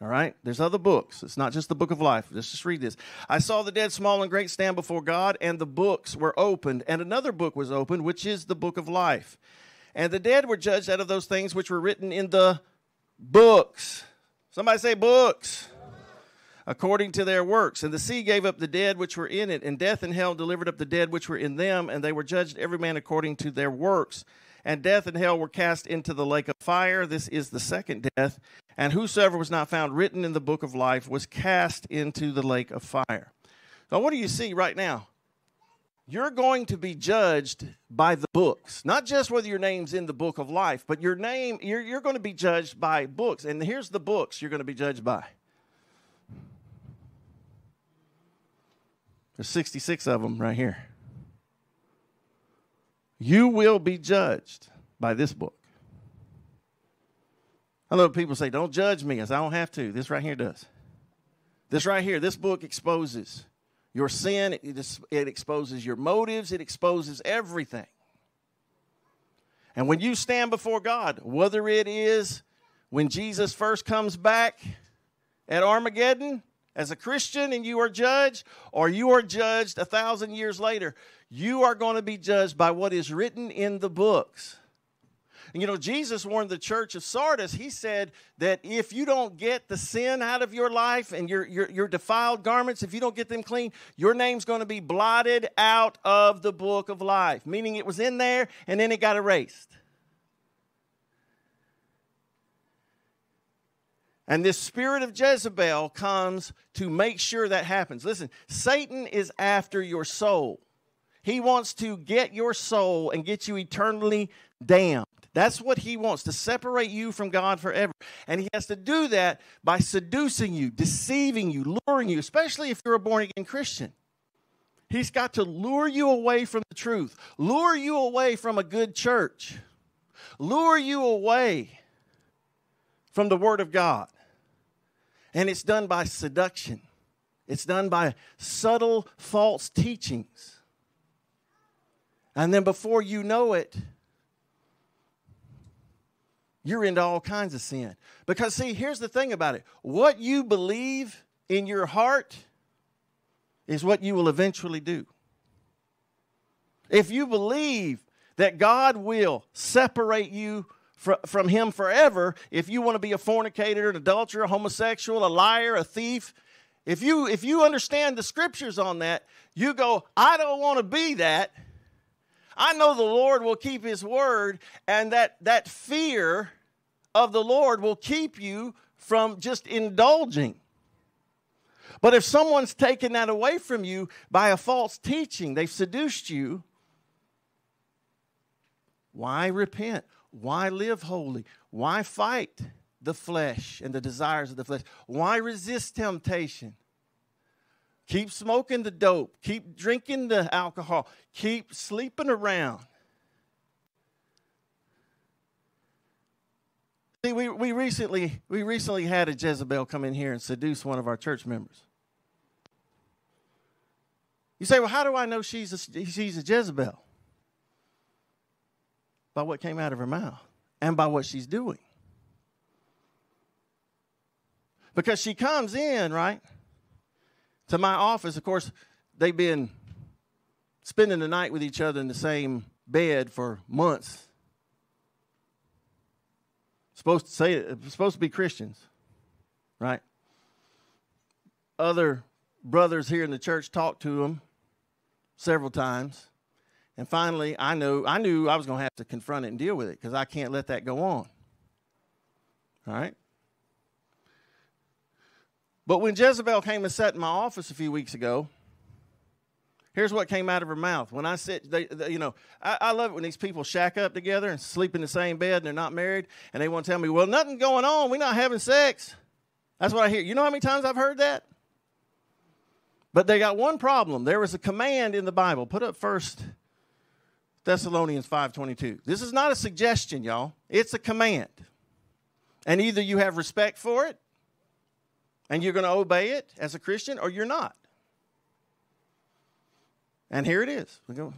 All right? There's other books. It's not just the book of life. Let's just read this. I saw the dead, small and great, stand before God, and the books were opened, and another book was opened, which is the book of life. And the dead were judged out of those things which were written in the books. Somebody say books. According to their works. And the sea gave up the dead which were in it, and death and hell delivered up the dead which were in them, and they were judged every man according to their works. And death and hell were cast into the lake of fire. This is the second death. And whosoever was not found written in the book of life was cast into the lake of fire. So what do you see right now? You're going to be judged by the books. Not just whether your name's in the book of life, but your name, you're, you're going to be judged by books. And here's the books you're going to be judged by. There's sixty-six of them right here. You will be judged by this book. I love people say, don't judge me. I say, I don't have to. This right here does. This right here, this book exposes your sin. It, it exposes your motives. It exposes everything. And when you stand before God, whether it is when Jesus first comes back at Armageddon, as a Christian and you are judged, or you are judged a thousand years later, you are going to be judged by what is written in the books. And you know, Jesus warned the church of Sardis. He said that if you don't get the sin out of your life and your, your, your defiled garments, if you don't get them clean, your name's going to be blotted out of the book of life, meaning it was in there and then it got erased. And this spirit of Jezebel comes to make sure that happens. Listen, Satan is after your soul. He wants to get your soul and get you eternally damned. That's what he wants, to separate you from God forever. And he has to do that by seducing you, deceiving you, luring you, especially if you're a born-again Christian. He's got to lure you away from the truth, lure you away from a good church, lure you away from the Word of God. And it's done by seduction. It's done by subtle false teachings. And then before you know it, you're into all kinds of sin. Because see, here's the thing about it. What you believe in your heart is what you will eventually do. If you believe that God will separate you from him forever, if you want to be a fornicator, an adulterer, a homosexual, a liar, a thief, if you, if you understand the scriptures on that, you go, I don't want to be that. I know the Lord will keep his word, and that, that fear of the Lord will keep you from just indulging. But if someone's taken that away from you by a false teaching, they've seduced you, why repent? Why live holy? Why fight the flesh and the desires of the flesh? Why resist temptation? Keep smoking the dope. Keep drinking the alcohol. Keep sleeping around. See, we, we, recently, we recently had a Jezebel come in here and seduce one of our church members. You say, well, how do I know she's a, she's a Jezebel? By what came out of her mouth and by what she's doing. Because she comes in, right, to my office. Of course, they've been spending the night with each other in the same bed for months. Supposed to say, supposed to be Christians, right? Other brothers here in the church talked to them several times. And finally, I knew, I knew I was going to have to confront it and deal with it, because I can't let that go on. All right? But when Jezebel came and sat in my office a few weeks ago, here's what came out of her mouth. When I sit, they, they, you know, I, I love it when these people shack up together and sleep in the same bed and they're not married, and they want to tell me, well, nothing going on. We're not having sex. That's what I hear. You know how many times I've heard that? But they got one problem. There was a command in the Bible. Put up first Thessalonians five twenty-two. This is not a suggestion, y'all. It's a command. And either you have respect for it And you're going to obey it as a Christian or you're not. And here it is. We go.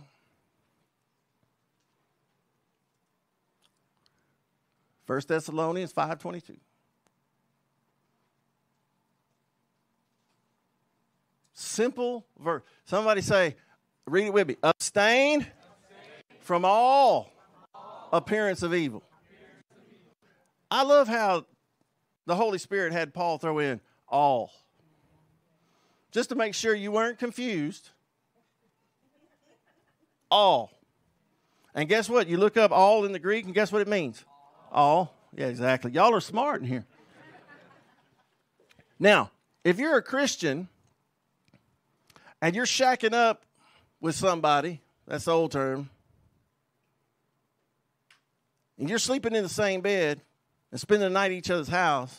First Thessalonians five twenty-two. Simple verse. Somebody say, read it with me. Abstain, Abstain. From, all from all appearance of evil. Appearance of evil. I love how the Holy Spirit had Paul throw in all. Just to make sure you weren't confused. All. And guess what? You look up all in the Greek and guess what it means? All. Yeah, exactly. Y'all are smart in here. Now, if you're a Christian and you're shacking up with somebody, that's the old term, and you're sleeping in the same bed and spending the night at each other's house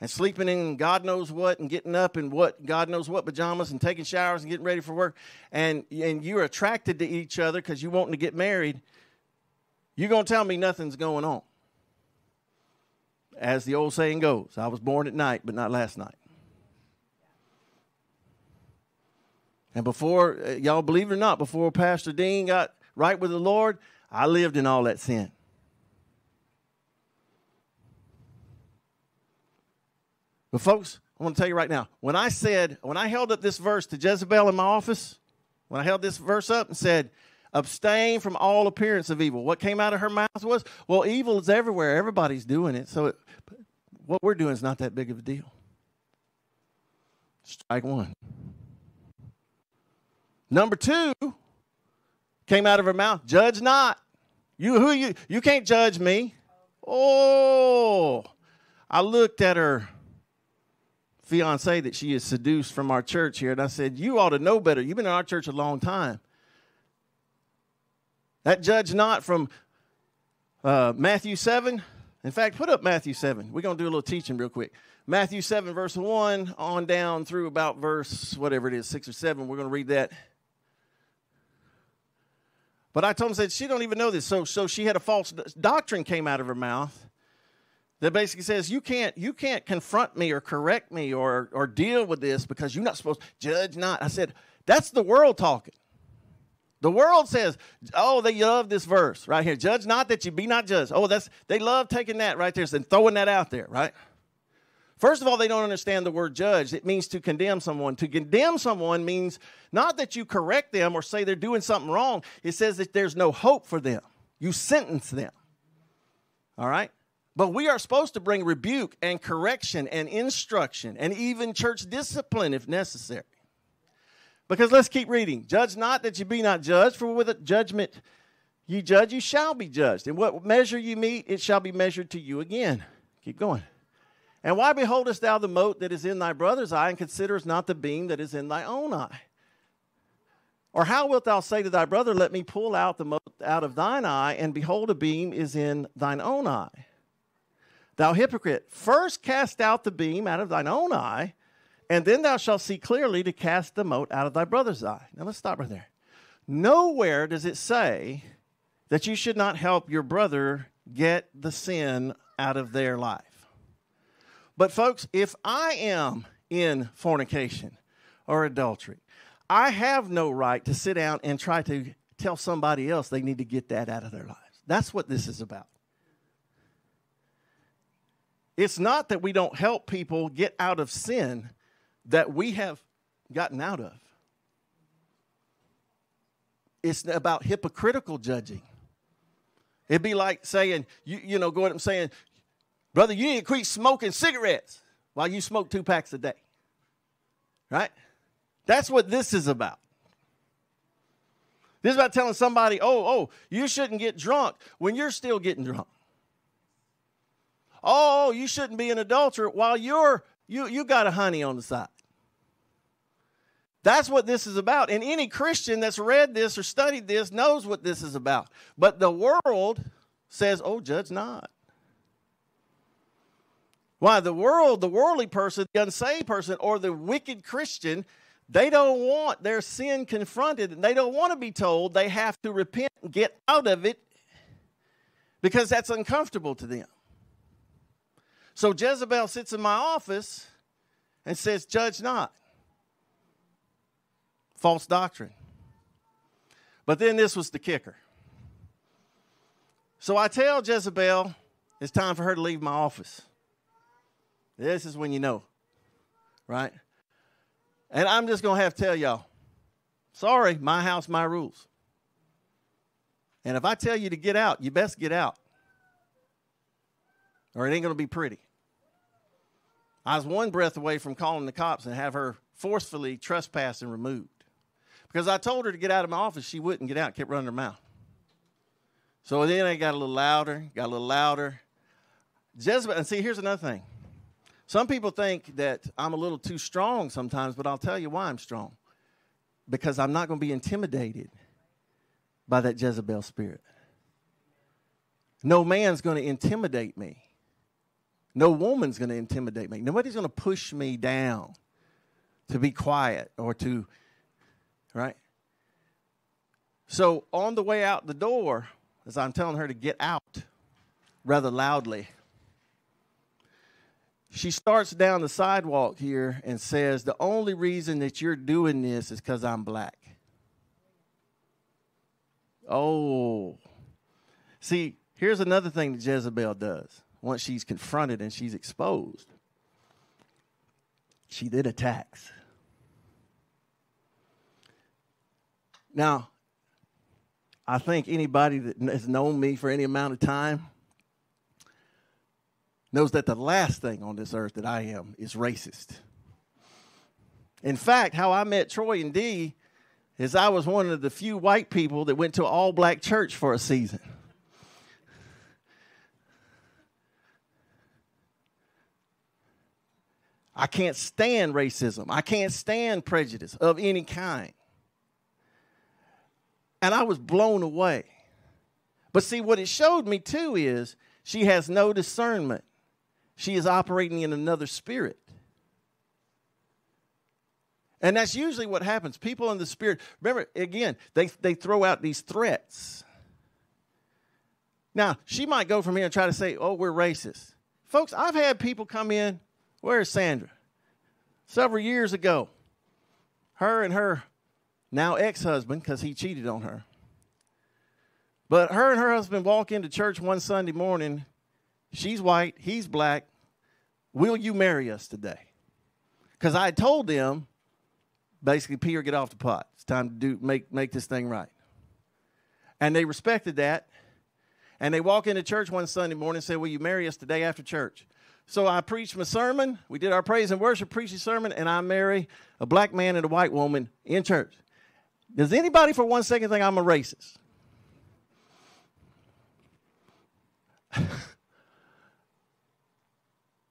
and sleeping in God knows what and getting up in what God knows what pajamas and taking showers and getting ready for work, and, and you're attracted to each other because you're wanting to get married, you're going to tell me nothing's going on. As the old saying goes, I was born at night, but not last night. And before, y'all believe it or not, before Pastor Dean got right with the Lord, I lived in all that sin. But folks, I want to tell you right now, when I said, when I held up this verse to Jezebel in my office, when I held this verse up and said, abstain from all appearance of evil, what came out of her mouth was, well, evil is everywhere. Everybody's doing it. So it, what we're doing is not that big of a deal. Strike one. Number two came out of her mouth, judge not. You who you you can't judge me. Oh, I looked at her fiance that she is seduced from our church here, and I said, you ought to know better. You've been in our church a long time. That judge not from uh, Matthew seven. In fact, put up Matthew seven. We're going to do a little teaching real quick. Matthew seven, verse one, on down through about verse, whatever it is, six or seven. We're going to read that. But I told him, said, she don't even know this. So, so she had a false doctrine came out of her mouth that basically says, you can't, you can't confront me or correct me or, or deal with this because you're not supposed to judge not. I said, that's the world talking. The world says, oh, they love this verse right here. Judge not that you be not judged. Oh, that's they love taking that right there and throwing that out there, right? First of all, they don't understand the word judge. It means to condemn someone. To condemn someone means not that you correct them or say they're doing something wrong. It says that there's no hope for them. You sentence them, all right? But we are supposed to bring rebuke and correction and instruction and even church discipline if necessary. Because let's keep reading. Judge not that you be not judged, for with a judgment you judge, you shall be judged. And what measure you meet, it shall be measured to you again. Keep going. And why beholdest thou the mote that is in thy brother's eye, and considerest not the beam that is in thy own eye? Or how wilt thou say to thy brother, let me pull out the mote out of thine eye, and behold, a beam is in thine own eye? Thou hypocrite, first cast out the beam out of thine own eye, and then thou shalt see clearly to cast the mote out of thy brother's eye. Now let's stop right there. Nowhere does it say that you should not help your brother get the sin out of their life. But folks, if I am in fornication or adultery, I have no right to sit down and try to tell somebody else they need to get that out of their lives. That's what this is about. It's not that we don't help people get out of sin that we have gotten out of. It's about hypocritical judging. It'd be like saying, you, you know, going up and saying, brother, you need to quit smoking cigarettes while you smoke two packs a day. Right? That's what this is about. This is about telling somebody, oh, oh, you shouldn't get drunk when you're still getting drunk. Oh, you shouldn't be an adulterer while you're, you, you got a honey on the side. That's what this is about. And any Christian that's read this or studied this knows what this is about. But the world says, oh, judge not. Why? The world, the worldly person, the unsaved person, or the wicked Christian, they don't want their sin confronted. And they don't want to be told they have to repent and get out of it because that's uncomfortable to them. So Jezebel sits in my office and says, judge not. False doctrine. But then this was the kicker. So I tell Jezebel, it's time for her to leave my office. This is when you know, right? And I'm just going to have to tell y'all, sorry, my house, my rules. And if I tell you to get out, you best get out. Or it ain't going to be pretty. I was one breath away from calling the cops and have her forcefully trespassed and removed. Because I told her to get out of my office, she wouldn't get out, kept running her mouth. So then I got a little louder, got a little louder. Jezebel, and see, here's another thing. Some people think that I'm a little too strong sometimes, but I'll tell you why I'm strong. Because I'm not going to be intimidated by that Jezebel spirit. No man's going to intimidate me. No woman's going to intimidate me. Nobody's going to push me down to be quiet or to, right? So on the way out the door, as I'm telling her to get out rather loudly, she starts down the sidewalk here and says, the only reason that you're doing this is because I'm black. Oh. See, here's another thing that Jezebel does. Once she's confronted and she's exposed, she then attacks. Now, I think anybody that has known me for any amount of time knows that the last thing on this earth that I am is racist. In fact, how I met Troy and Dee is I was one of the few white people that went to an all-black church for a season. I can't stand racism. I can't stand prejudice of any kind. And I was blown away. But see, what it showed me, too, is she has no discernment. She is operating in another spirit. And that's usually what happens. People in the spirit, remember, again, they, they throw out these threats. Now, she might go from here and try to say, oh, we're racist. Folks, I've had people come in. Where's Sandra? Several years ago, her and her now ex-husband, because he cheated on her, but her and her husband walk into church one Sunday morning. She's white. He's black. Will you marry us today? Because I told them, basically, Peter, get off the pot. It's time to do make, make this thing right. And they respected that. And they walk into church one Sunday morning and say, will you marry us today after church? So I preached my sermon. We did our praise and worship, preached the sermon, and I marry a black man and a white woman in church. Does anybody for one second think I'm a racist?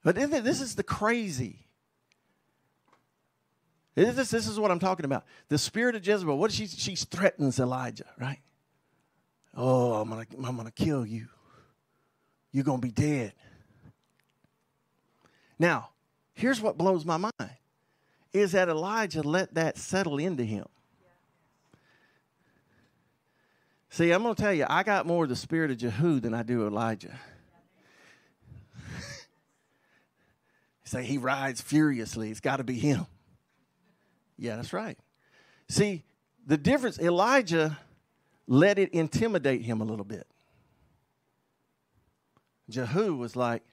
But this is the crazy. This is what I'm talking about. The spirit of Jezebel, what is she? She threatens Elijah, right? Oh, I'm gonna, I'm gonna kill you. You're gonna be dead. Now, here's what blows my mind, is that Elijah let that settle into him. See, I'm going to tell you, I got more of the spirit of Jehu than I do Elijah. Say, he rides furiously. It's got to be him. Yeah, that's right. See, the difference, Elijah let it intimidate him a little bit. Jehu was like,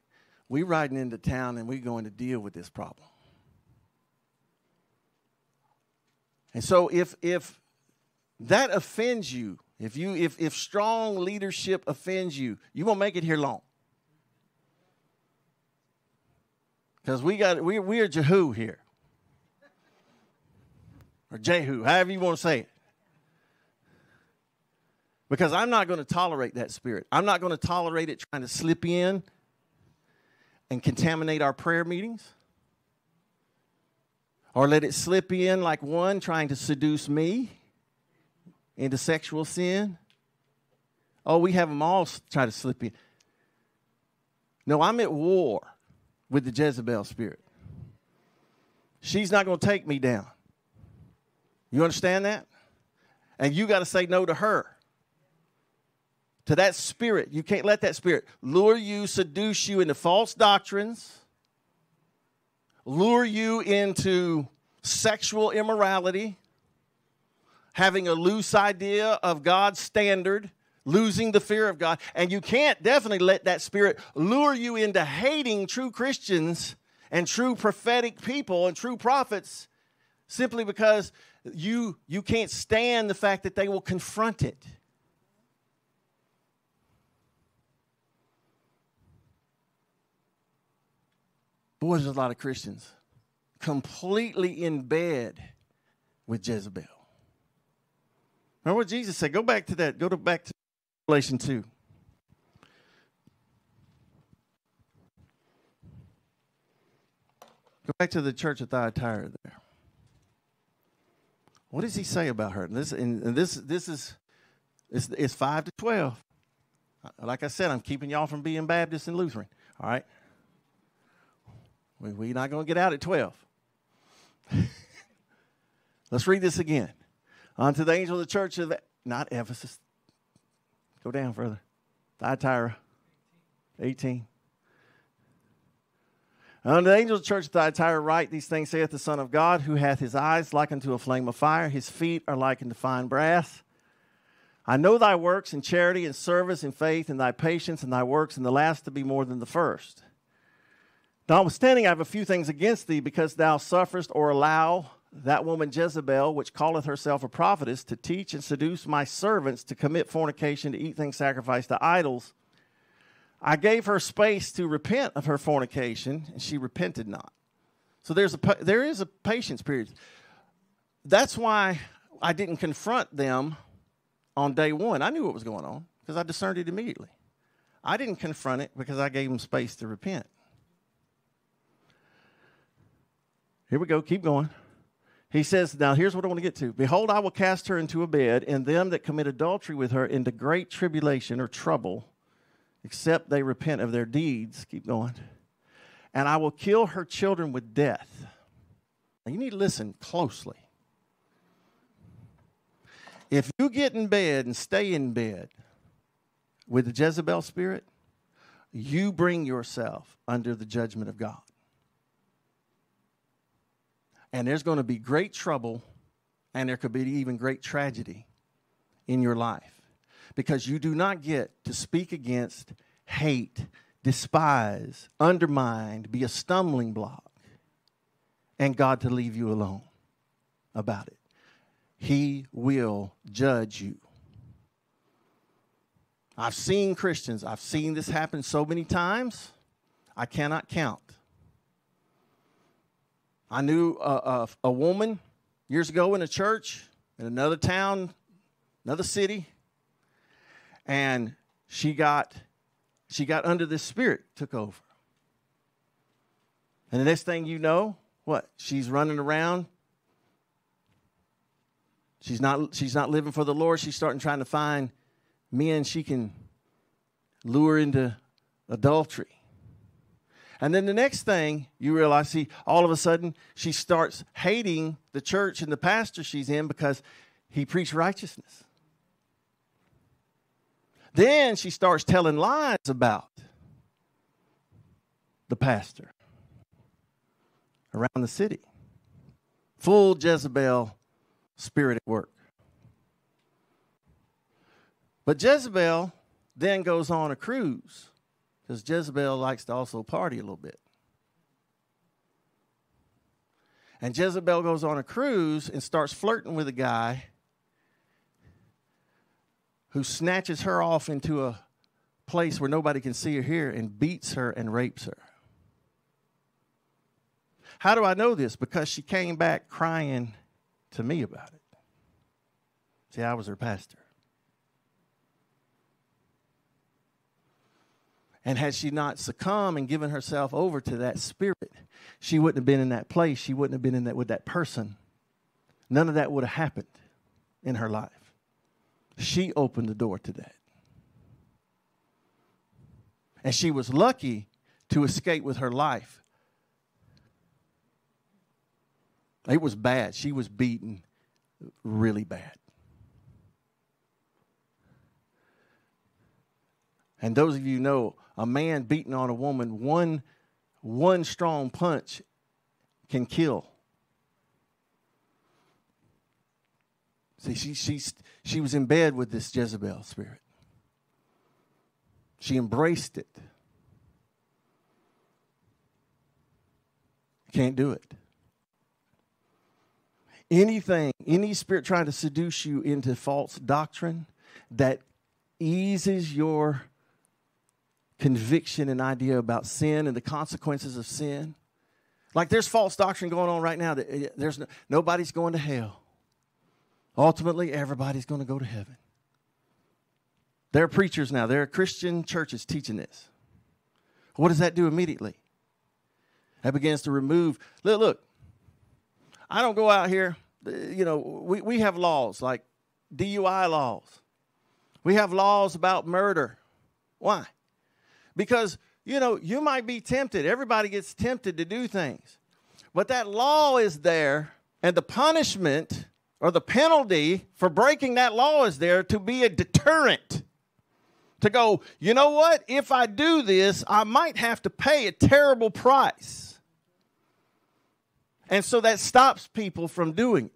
we riding into town and we're going to deal with this problem. And so if if that offends you, if you if if strong leadership offends you, you won't make it here long. Because we got we we're Jehu here. Or Jehu, however you want to say it. Because I'm not going to tolerate that spirit. I'm not going to tolerate it trying to slip in and contaminate our prayer meetings, or let it slip in like one trying to seduce me into sexual sin. Oh, we have them all try to slip in. No, I'm at war with the Jezebel spirit. She's not going to take me down. You understand that? And you got to say no to her. To that spirit, you can't let that spirit lure you, seduce you into false doctrines lure you into sexual immorality, having a loose idea of God's standard, losing the fear of God. And you can't definitely let that spirit lure you into hating true Christians and true prophetic people and true prophets simply because you, you can't stand the fact that they will confront it. Boy, there's a lot of Christians completely in bed with Jezebel. Remember what Jesus said. Go back to that. Go to back to Revelation two. Go back to the church of Thyatira there. What does he say about her? And this, and this, this is it's, it's five to twelve. Like I said, I'm keeping y'all from being Baptist and Lutheran. All right? We, we're not going to get out at twelve. Let's read this again. Unto the angel of the church of, not Ephesus. Go down further. Thyatira. eighteen. Unto the angel of the church of Thyatira write, these things saith the Son of God, who hath his eyes like unto a flame of fire, his feet are like unto fine brass. I know thy works, and charity, and service, and faith, and thy patience, and thy works, and the last to be more than the first. Notwithstanding, I have a few things against thee, because thou sufferest or allow that woman Jezebel, which calleth herself a prophetess, to teach and seduce my servants to commit fornication, to eat things sacrificed to idols. I gave her space to repent of her fornication, and she repented not. So there's a, there is a patience period. That's why I didn't confront them on day one. I knew what was going on because I discerned it immediately. I didn't confront it because I gave them space to repent. Here we go. Keep going. He says, now here's what I want to get to. Behold, I will cast her into a bed, and them that commit adultery with her into great tribulation or trouble, except they repent of their deeds. Keep going. And I will kill her children with death. Now you need to listen closely. If you get in bed and stay in bed with the Jezebel spirit, you bring yourself under the judgment of God. And there's going to be great trouble, and there could be even great tragedy in your life. Because you do not get to speak against, hate, despise, undermine, be a stumbling block, and God to leave you alone about it. He will judge you. I've seen Christians. I've seen this happen so many times, I cannot count. I knew a, a, a woman years ago in a church in another town, another city, and she got, she got under this spirit, took over. And the next thing you know, what? She's running around. She's not, she's not living for the Lord. She's starting trying to find men she can lure into adultery. And then the next thing you realize, see, all of a sudden she starts hating the church and the pastor she's in because he preached righteousness. Then she starts telling lies about the pastor around the city. Full Jezebel spirit at work. But Jezebel then goes on a cruise. Because Jezebel likes to also party a little bit. And Jezebel goes on a cruise and starts flirting with a guy who snatches her off into a place where nobody can see or hear and beats her and rapes her. How do I know this? Because she came back crying to me about it. See, I was her pastor. And had she not succumbed and given herself over to that spirit, she wouldn't have been in that place. She wouldn't have been in that with that person. None of that would have happened in her life. She opened the door to that. And she was lucky to escape with her life. It was bad. She was beaten really bad. And those of you know, a man beating on a woman, one, one strong punch can kill. See, she, she, she was in bed with this Jezebel spirit. She embraced it. Can't do it. Anything, any spirit trying to seduce you into false doctrine that eases your conviction and idea about sin and the consequences of sin. Like there's false doctrine going on right now. That there's no, nobody's going to hell. Ultimately, everybody's going to go to heaven. There are preachers now. There are Christian churches teaching this. What does that do immediately? That begins to remove. Look, look, I don't go out here. You know, we, we have laws like D U I laws. We have laws about murder. Why? Because, you know, you might be tempted. Everybody gets tempted to do things. But that law is there, and the punishment or the penalty for breaking that law is there to be a deterrent. To go, you know what? If I do this, I might have to pay a terrible price. And so that stops people from doing it.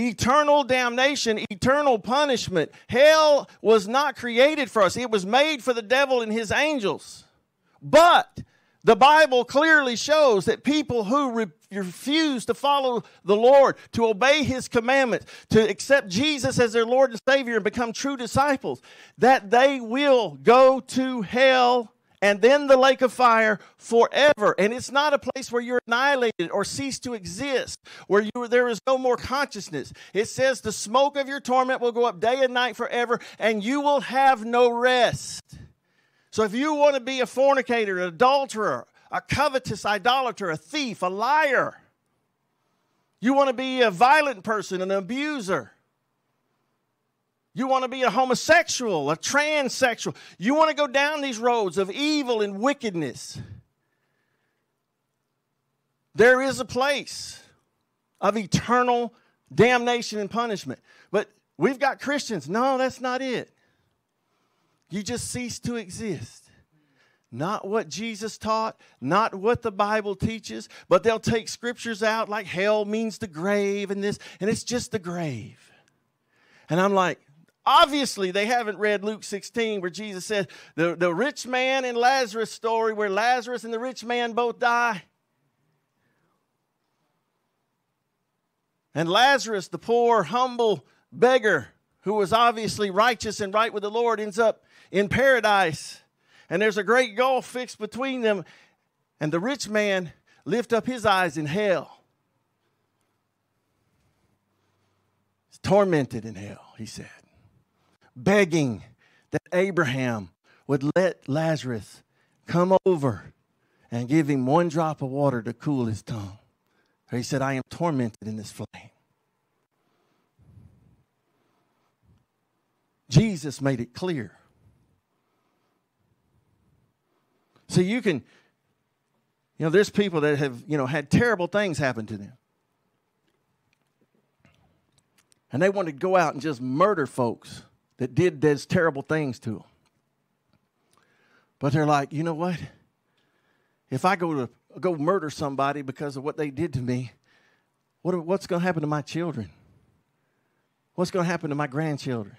Eternal damnation, eternal punishment. Hell was not created for us. It was made for the devil and his angels. But the Bible clearly shows that people who re- refuse to follow the Lord, to obey his commandments, to accept Jesus as their Lord and Savior and become true disciples, that they will go to hell and then the lake of fire forever. And it's not a place where you're annihilated or cease to exist, where you, there is no more consciousness. It says the smoke of your torment will go up day and night forever, and you will have no rest. So if you want to be a fornicator, an adulterer, a covetous idolater, a thief, a liar, you want to be a violent person, an abuser, you want to be a homosexual, a transsexual, you want to go down these roads of evil and wickedness, there is a place of eternal damnation and punishment. But we've got Christians, no, that's not it. You just cease to exist. Not what Jesus taught, not what the Bible teaches, but they'll take scriptures out like hell means the grave and this, and it's just the grave. And I'm like, obviously they haven't read Luke sixteen where Jesus said, the, the rich man and Lazarus story where Lazarus and the rich man both die. And Lazarus, the poor, humble beggar who was obviously righteous and right with the Lord, ends up in paradise. And there's a great gulf fixed between them. And the rich man lift up his eyes in hell. He's tormented in hell, he said. Begging that Abraham would let Lazarus come over and give him one drop of water to cool his tongue. He said, I am tormented in this flame. Jesus made it clear. So you can, you know, there's people that have, you know, had terrible things happen to them. And they want to go out and just murder folks that did those terrible things to them. But they're like, you know what? If I go to go murder somebody because of what they did to me, what, what's going to happen to my children? What's going to happen to my grandchildren?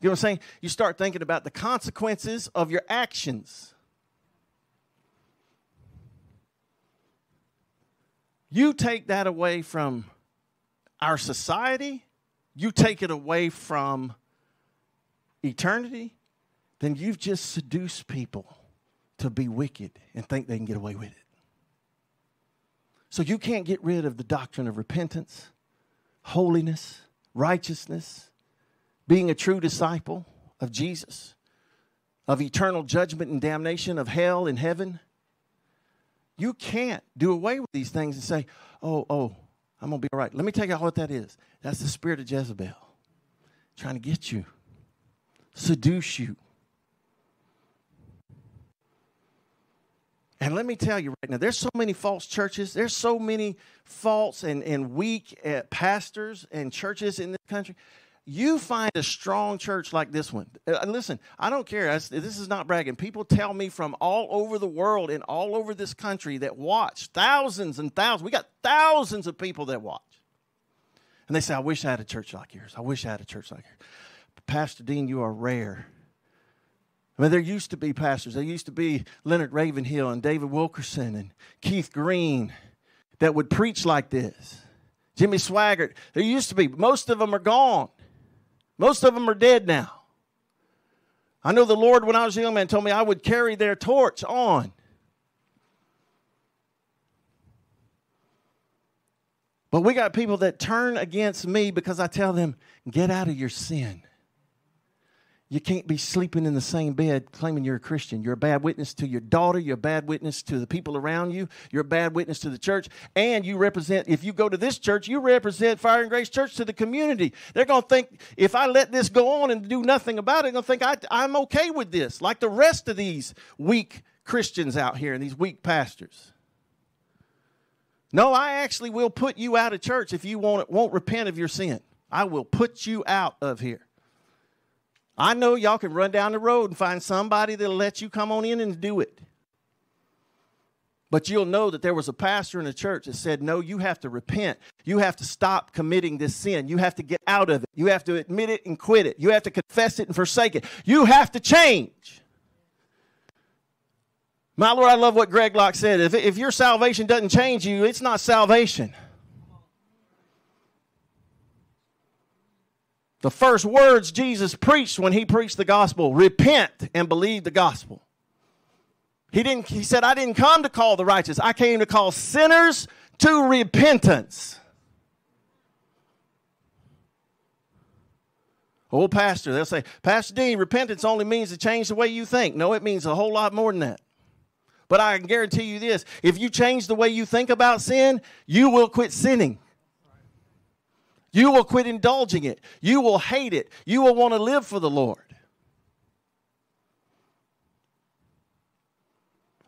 You know what I'm saying? You start thinking about the consequences of your actions. You take that away from our society, you take it away from eternity, then you've just seduced people to be wicked and think they can get away with it. So you can't get rid of the doctrine of repentance, holiness, righteousness, being a true disciple of Jesus, of eternal judgment and damnation, of hell and heaven. You can't do away with these things and say, oh, oh, I'm going to be all right. Let me tell you what that is. That's the spirit of Jezebel trying to get you, seduce you. And let me tell you right now, there's so many false churches. There's so many false and, and weak uh, pastors and churches in this country. you find a strong church like this one. Uh, listen, I don't care. I, this is not bragging. People tell me from all over the world and all over this country that watch, thousands and thousands. We got thousands of people that watch. And they say, I wish I had a church like yours. I wish I had a church like yours. But Pastor Dean, you are rare. I mean, there used to be pastors. There used to be Leonard Ravenhill and David Wilkerson and Keith Green that would preach like this. Jimmy Swaggart. There used to be. Most of them are gone. Most of them are dead now. I know the Lord, when I was a young man, told me I would carry their torch on. But we got people that turn against me because I tell them, get out of your sin. You can't be sleeping in the same bed claiming you're a Christian. You're a bad witness to your daughter. You're a bad witness to the people around you. You're a bad witness to the church. And you represent, if you go to this church, you represent Fire and Grace Church to the community. They're going to think, if I let this go on and do nothing about it, they're going to think I, I'm okay with this, like the rest of these weak Christians out here and these weak pastors. No, I actually will put you out of church if you won't, won't repent of your sin. I will put you out of here. I know y'all can run down the road and find somebody that'll let you come on in and do it. But you'll know that there was a pastor in a church that said, no, you have to repent. You have to stop committing this sin. You have to get out of it. You have to admit it and quit it. You have to confess it and forsake it. You have to change. My Lord, I love what Greg Locke said. If, if your salvation doesn't change you, it's not salvation. The first words Jesus preached when he preached the gospel, repent and believe the gospel. He didn't, he said, I didn't come to call the righteous. I came to call sinners to repentance. Old pastor, they'll say, Pastor Dean, repentance only means to change the way you think. No, it means a whole lot more than that. But I can guarantee you this, if you change the way you think about sin, you will quit sinning. You will quit indulging it. You will hate it. You will want to live for the Lord.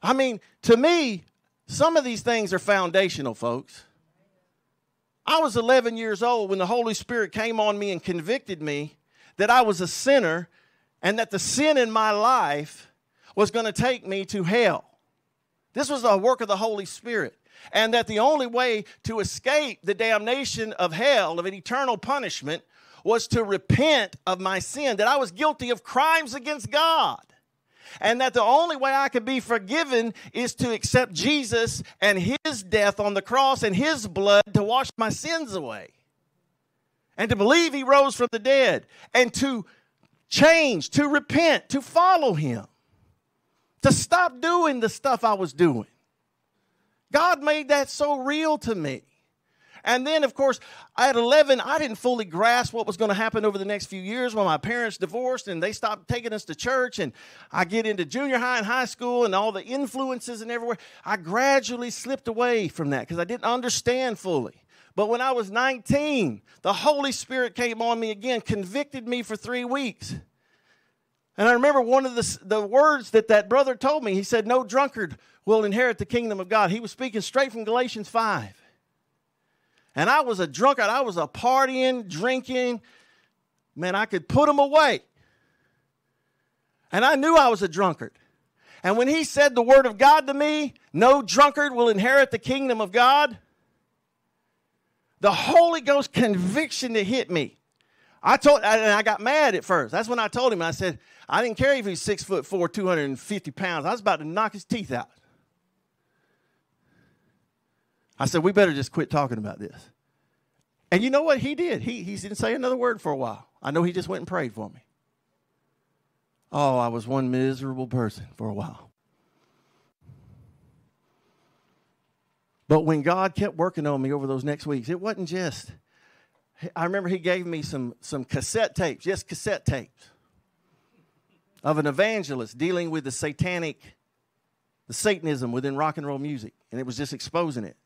I mean, to me, some of these things are foundational, folks. I was eleven years old when the Holy Spirit came on me and convicted me that I was a sinner and that the sin in my life was going to take me to hell. This was the work of the Holy Spirit. And that the only way to escape the damnation of hell, of an eternal punishment, was to repent of my sin, that I was guilty of crimes against God. And that the only way I could be forgiven is to accept Jesus and his death on the cross and his blood to wash my sins away. And to believe he rose from the dead. And to change, to repent, to follow him. To stop doing the stuff I was doing. God made that so real to me. And then, of course, at eleven, I didn't fully grasp what was going to happen over the next few years when my parents divorced and they stopped taking us to church. And I get into junior high and high school and all the influences and everywhere. I gradually slipped away from that because I didn't understand fully. But when I was nineteen, the Holy Spirit came on me again, convicted me for three weeks. And I remember one of the, the words that that brother told me. He said, no drunkard will inherit the kingdom of God. He was speaking straight from Galatians five. And I was a drunkard. I was a partying, drinking. Man, I could put them away. And I knew I was a drunkard. And when he said the word of God to me, no drunkard will inherit the kingdom of God, the Holy Ghost conviction that hit me. I told, and I got mad at first. That's when I told him, I said, I didn't care if he's six foot four, two hundred fifty pounds. I was about to knock his teeth out. I said, we better just quit talking about this. And you know what he did? He, he didn't say another word for a while. I know he just went and prayed for me. Oh, I was one miserable person for a while. But when God kept working on me over those next weeks, it wasn't just... I remember he gave me some, some cassette tapes, yes, cassette tapes, of an evangelist dealing with the satanic, the Satanism within rock and roll music, and it was just exposing it.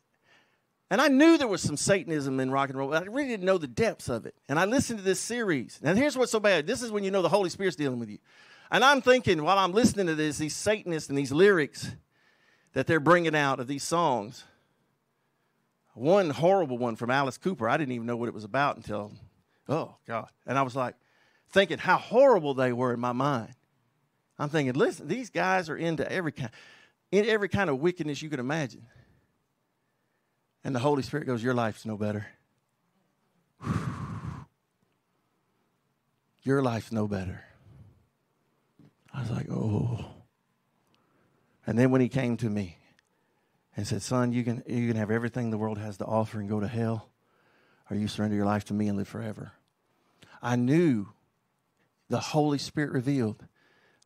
And I knew there was some Satanism in rock and roll, but I really didn't know the depths of it. And I listened to this series. Now, here's what's so bad. This is when you know the Holy Spirit's dealing with you. And I'm thinking, while I'm listening to this, these Satanists and these lyrics that they're bringing out of these songs, one horrible one from Alice Cooper. I didn't even know what it was about until Oh, God. And I was like thinking how horrible they were in my mind. I'm thinking, listen, these guys are into every kind, in every kind of wickedness you could imagine. And the Holy Spirit goes, your life's no better. Whew. Your life's no better. I was like, oh. And then when he came to me and said, son, you can, you can have everything the world has to offer and go to hell, or you surrender your life to me and live forever. I knew the Holy Spirit revealed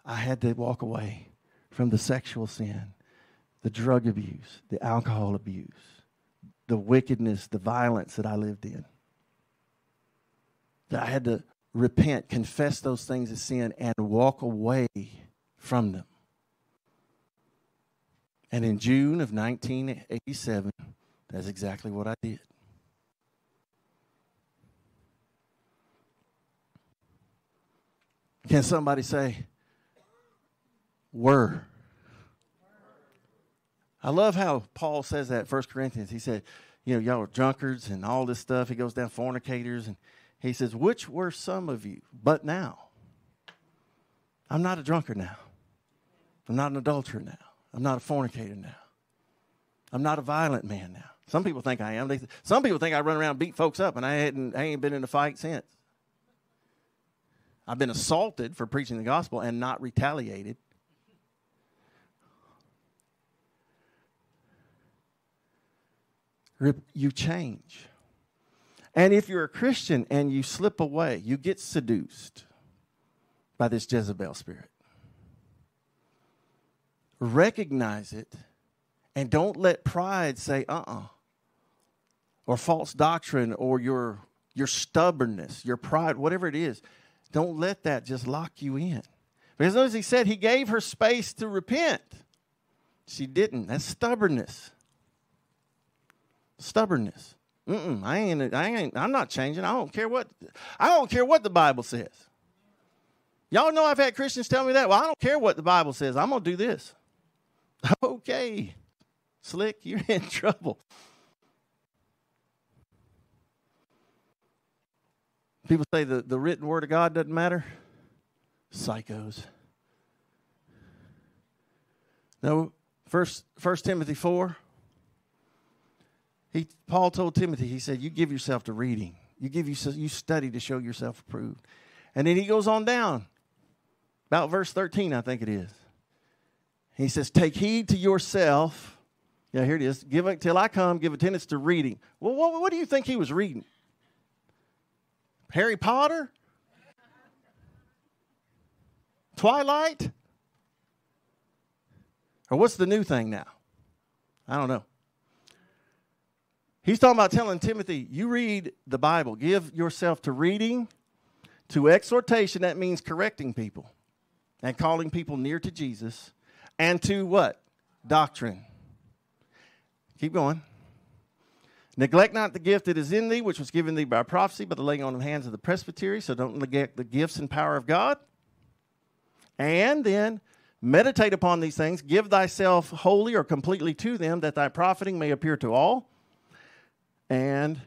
I had to walk away from the sexual sin, the drug abuse, the alcohol abuse, the wickedness, the violence that I lived in. That I had to repent, confess those things as sin, and walk away from them. And in June of nineteen eighty-seven, that's exactly what I did. Can somebody say, were? I love how Paul says that in First Corinthians. He said, you know, y'all are drunkards and all this stuff. He goes down fornicators. And he says, which were some of you, but now. I'm not a drunkard now. I'm not an adulterer now. I'm not a fornicator now. I'm not a violent man now. Some people think I am. They, some people think I run around and beat folks up, and I, hadn't, I ain't been in a fight since. I've been assaulted for preaching the gospel and not retaliated. You change. And if you're a Christian and you slip away, you get seduced by this Jezebel spirit. Recognize it, and don't let pride say, uh-uh, or false doctrine, or your, your stubbornness, your pride, whatever it is. Don't let that just lock you in. Because notice he said he gave her space to repent. She didn't. That's stubbornness. Stubbornness. Mm-mm, I ain't, I ain't, I'm not changing. I don't care what, I don't care what the Bible says. Y'all know I've had Christians tell me that. Well, I don't care what the Bible says. I'm going to do this. Okay. Slick, you're in trouble. People say the, the written word of God doesn't matter. Psychos. No, first, first Timothy four. He, Paul told Timothy, he said, you give yourself to reading. You give yourself, you study to show yourself approved. And then he goes on down, about verse thirteen, I think it is. He says, take heed to yourself. Yeah, here it is. Give it till I come, give attendance to reading. Well, what, what do you think he was reading? Harry Potter? Twilight? Or what's the new thing now? I don't know. He's talking about telling Timothy, you read the Bible. Give yourself to reading, to exhortation. That means correcting people and calling people near to Jesus. And to what? Doctrine. Keep going. Neglect not the gift that is in thee, which was given thee by prophecy, by the laying on of the hands of the presbytery. So don't neglect the gifts and power of God. And then meditate upon these things. Give thyself wholly or completely to them, that thy profiting may appear to all. And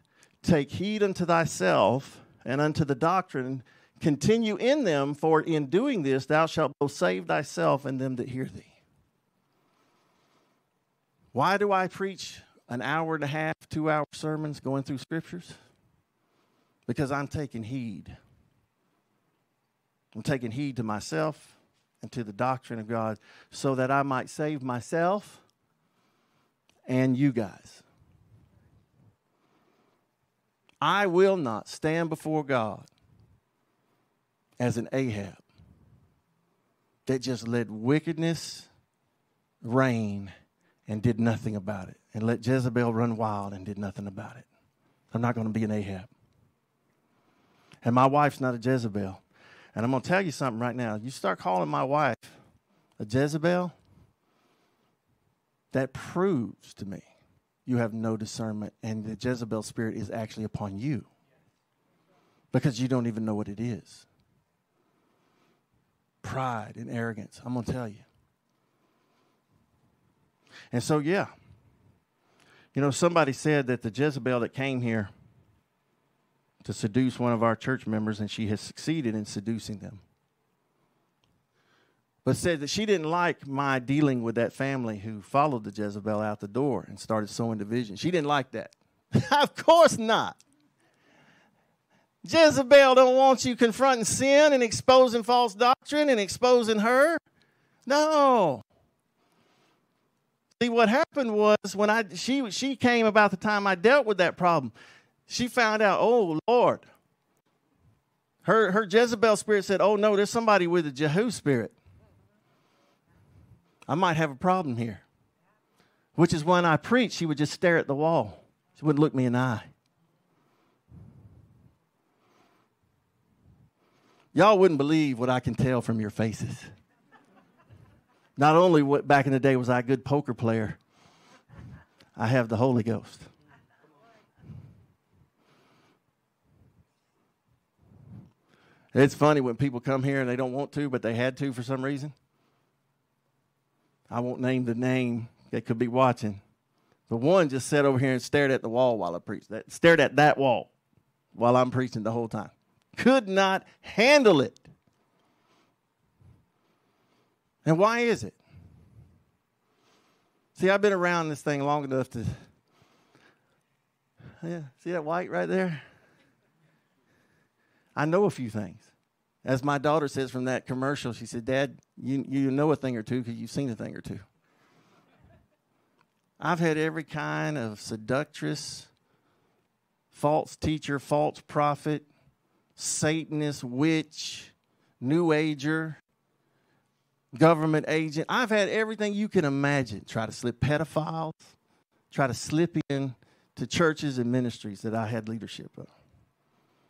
take heed unto thyself and unto the doctrine. Continue in them, for in doing this thou shalt both save thyself and them that hear thee. Why do I preach an hour and a half, two-hour sermons going through scriptures? Because I'm taking heed. I'm taking heed to myself and to the doctrine of God, so that I might save myself and you guys. I will not stand before God as an Ahab that just let wickedness reign and did nothing about it, and let Jezebel run wild and did nothing about it. I'm not going to be an Ahab. And my wife's not a Jezebel. And I'm going to tell you something right now. You start calling my wife a Jezebel, that proves to me you have no discernment, and the Jezebel spirit is actually upon you because you don't even know what it is. Pride and arrogance, I'm going to tell you. And so, yeah, you know, somebody said that the Jezebel that came here to seduce one of our church members, and she has succeeded in seducing them. But said that she didn't like my dealing with that family who followed the Jezebel out the door and started sowing division. She didn't like that. Of course not. Jezebel don't want you confronting sin and exposing false doctrine and exposing her. No. See, what happened was when I she she came about the time I dealt with that problem. She found out, oh, Lord. Her, her Jezebel spirit said, oh, no, there's somebody with a Jehu spirit. I might have a problem here. Which is when I preached, she would just stare at the wall. She wouldn't look me in the eye. Y'all wouldn't believe what I can tell from your faces. Not only what back in the day was I a good poker player, I have the Holy Ghost. It's funny when people come here and they don't want to, but they had to for some reason. I won't name the name. They could be watching. But one just sat over here and stared at the wall while I preached. That, stared at that wall while I'm preaching the whole time. Could not handle it. And why is it? See, I've been around this thing long enough to... Yeah, see that white right there? I know a few things. As my daughter says from that commercial, she said, Dad, you, you know a thing or two because you've seen a thing or two. I've had every kind of seductress, false teacher, false prophet, Satanist, witch, New Ager, government agent. I've had everything you can imagine. Try to slip pedophiles, try to slip in to churches and ministries that I had leadership of.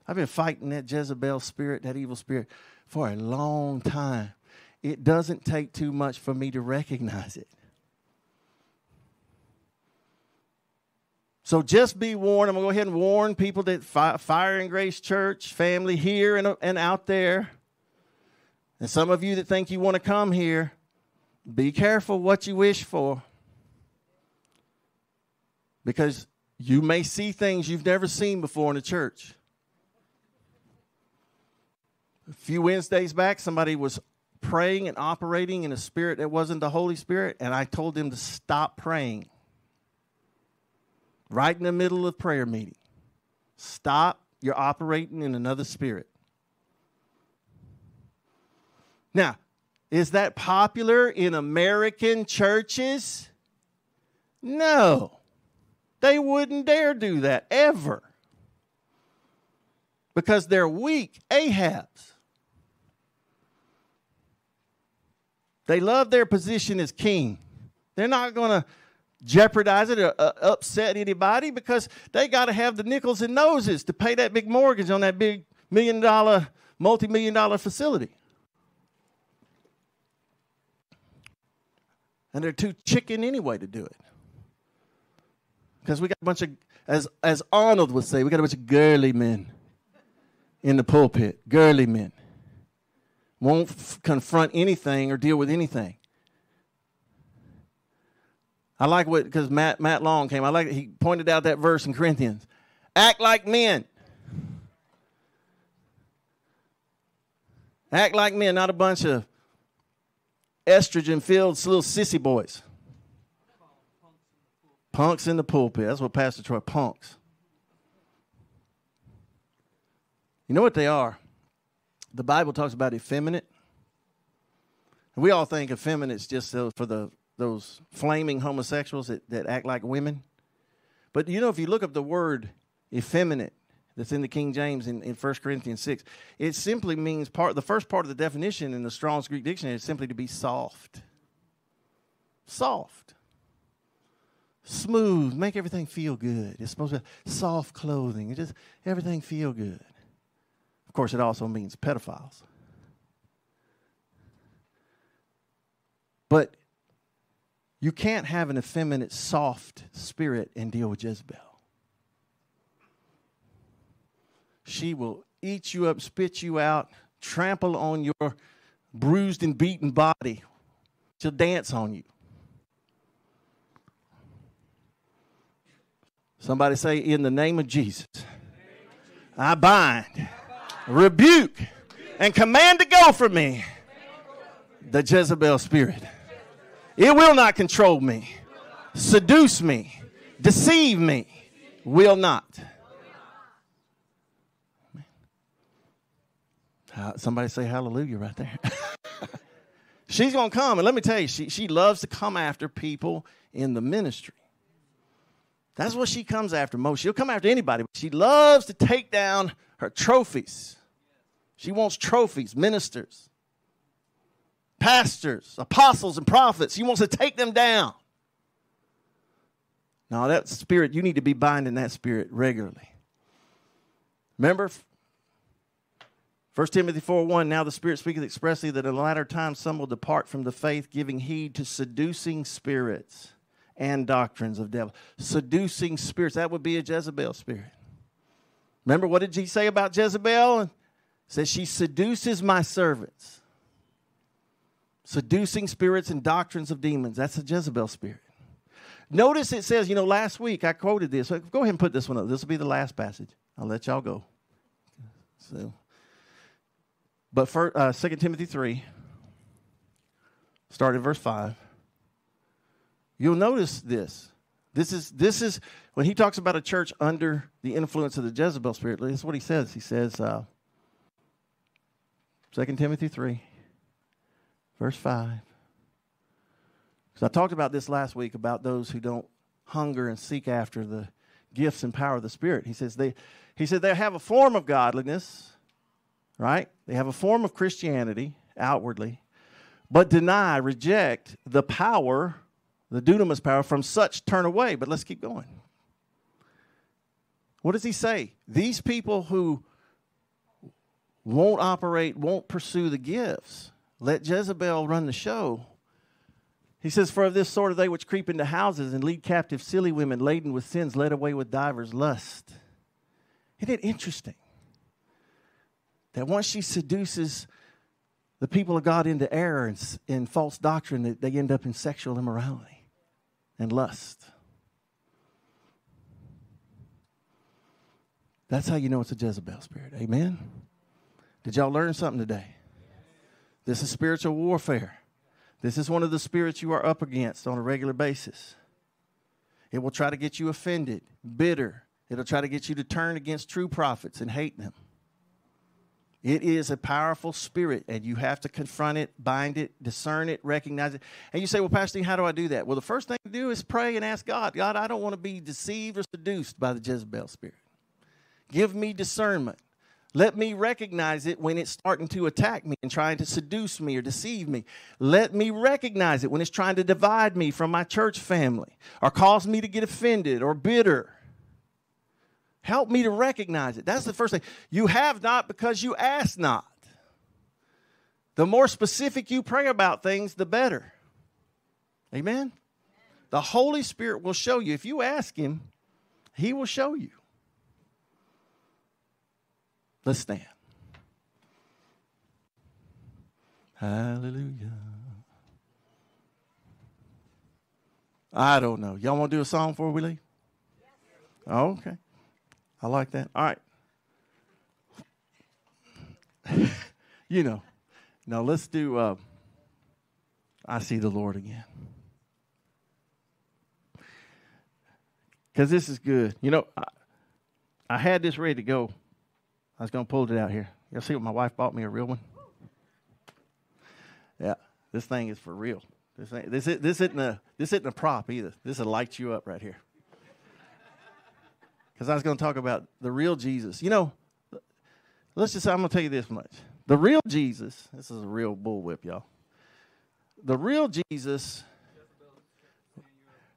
I've been fighting that Jezebel spirit, that evil spirit, for a long time. It doesn't take too much for me to recognize it. So just be warned. I'm going to go ahead and warn people that Fire and Grace Church, family here and, and out there. And some of you that think you want to come here, be careful what you wish for. Because you may see things you've never seen before in a church. A few Wednesdays back, somebody was praying and operating in a spirit that wasn't the Holy Spirit, and I told them to stop praying. Right in the middle of prayer meeting. Stop. You're operating in another spirit. Now, is that popular in American churches? No. They wouldn't dare do that ever. Because they're weak Ahabs. They love their position as king. They're not going to jeopardize it or uh, upset anybody because they got to have the nickels and noses to pay that big mortgage on that big million dollar, multi-million dollar facility. And they're too chicken anyway to do it. Because we got a bunch of, as, as Arnold would say, we got a bunch of girly men in the pulpit, girly men. Won't f- confront anything or deal with anything. I like what, because Matt, Matt Long came, I like he pointed out that verse in Corinthians. Act like men. Act like men, not a bunch of estrogen-filled little sissy boys. Punks in the pulpit. That's what Pastor Troy, punks. You know what they are? The Bible talks about effeminate. And we all think effeminate's just for the those flaming homosexuals that, that act like women. But you know, if you look up the word effeminate that's in the King James in, in First Corinthians six, it simply means part the first part of the definition in the Strong's Greek Dictionary is simply to be soft. Soft. Smooth. Make everything feel good. It's supposed to be soft clothing. It just everything feel good. Of course, it also means pedophiles. But you can't have an effeminate, soft spirit and deal with Jezebel. She will eat you up, spit you out, trample on your bruised and beaten body. She'll dance on you. Somebody say, in the name of Jesus. I bind, rebuke, and command to go from me the Jezebel spirit. It will not control me, seduce me, deceive me, will not. Uh, somebody say hallelujah right there. She's going to come, and let me tell you, she, she loves to come after people in the ministry. That's what she comes after most. She'll come after anybody, but she loves to take down her trophies. She wants trophies, ministers, pastors, apostles, and prophets. She wants to take them down. Now, that spirit, you need to be binding that spirit regularly. Remember, First Timothy four one, now the Spirit speaketh expressly that in the latter times some will depart from the faith, giving heed to seducing spirits and doctrines of devil. Seducing spirits, that would be a Jezebel spirit. Remember, what did he say about Jezebel? It says she seduces my servants. Seducing spirits and doctrines of demons. That's a Jezebel spirit. Notice it says, you know, last week I quoted this. So go ahead and put this one up. This will be the last passage. I'll let y'all go. So... But for, uh, Second Timothy three, starting verse five, you'll notice this. This is, this is when he talks about a church under the influence of the Jezebel spirit, this is what he says. He says, uh, Second Timothy three, verse five. Because I talked about this last week about those who don't hunger and seek after the gifts and power of the Spirit. He says they, he said they have a form of godliness, right? They have a form of Christianity outwardly, but deny, reject the power, the dunamis power, from such turn away. But let's keep going. What does he say? These people who won't operate, won't pursue the gifts, let Jezebel run the show. He says, for of this sort are they which creep into houses and lead captive silly women laden with sins, led away with divers lust. Isn't it interesting? That once she seduces the people of God into error and, and false doctrine, that they end up in sexual immorality and lust. That's how you know it's a Jezebel spirit. Amen? Did y'all learn something today? This is spiritual warfare. This is one of the spirits you are up against on a regular basis. It will try to get you offended, bitter. It'll try to get you to turn against true prophets and hate them. It is a powerful spirit, and you have to confront it, bind it, discern it, recognize it. And you say, well, Pastor, how do I do that? Well, the first thing to do is pray and ask God, God, I don't want to be deceived or seduced by the Jezebel spirit. Give me discernment. Let me recognize it when it's starting to attack me and trying to seduce me or deceive me. Let me recognize it when it's trying to divide me from my church family or cause me to get offended or bitter. Help me to recognize it. That's the first thing. You have not because you ask not. The more specific you pray about things, the better. Amen? Amen? The Holy Spirit will show you. If you ask Him, He will show you. Let's stand. Hallelujah. I don't know. Y'all want to do a song before we leave? Oh, okay. I like that. All right. You know. Now let's do uh, I See the Lord Again. Because this is good. You know, I, I had this ready to go. I was going to pull it out here. Y'all see what my wife bought me, a real one? Yeah, this thing is for real. This ain't, this, this, isn't a, this isn't a prop either. This will light you up right here. Because I was going to talk about the real Jesus. You know, let's just say, I'm going to tell you this much. The real Jesus, this is a real bullwhip, y'all. The real Jesus,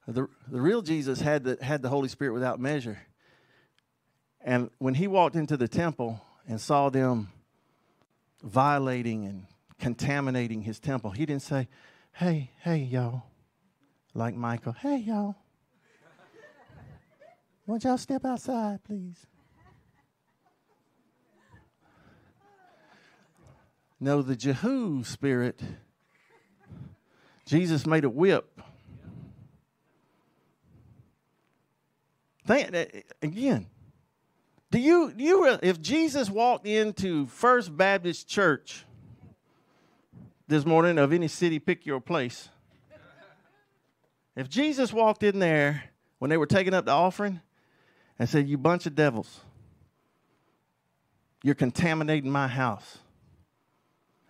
the, the real Jesus had the, had the Holy Spirit without measure. And when he walked into the temple and saw them violating and contaminating his temple, he didn't say, hey, hey, y'all, like Michael, hey, y'all. Won't y'all step outside, please? No, the Jehu spirit, Jesus made a whip. Think, again, Do you, do you, if Jesus walked into First Baptist Church this morning of any city, pick your place. If Jesus walked in there when they were taking up the offering and said, "You bunch of devils, you're contaminating my house,"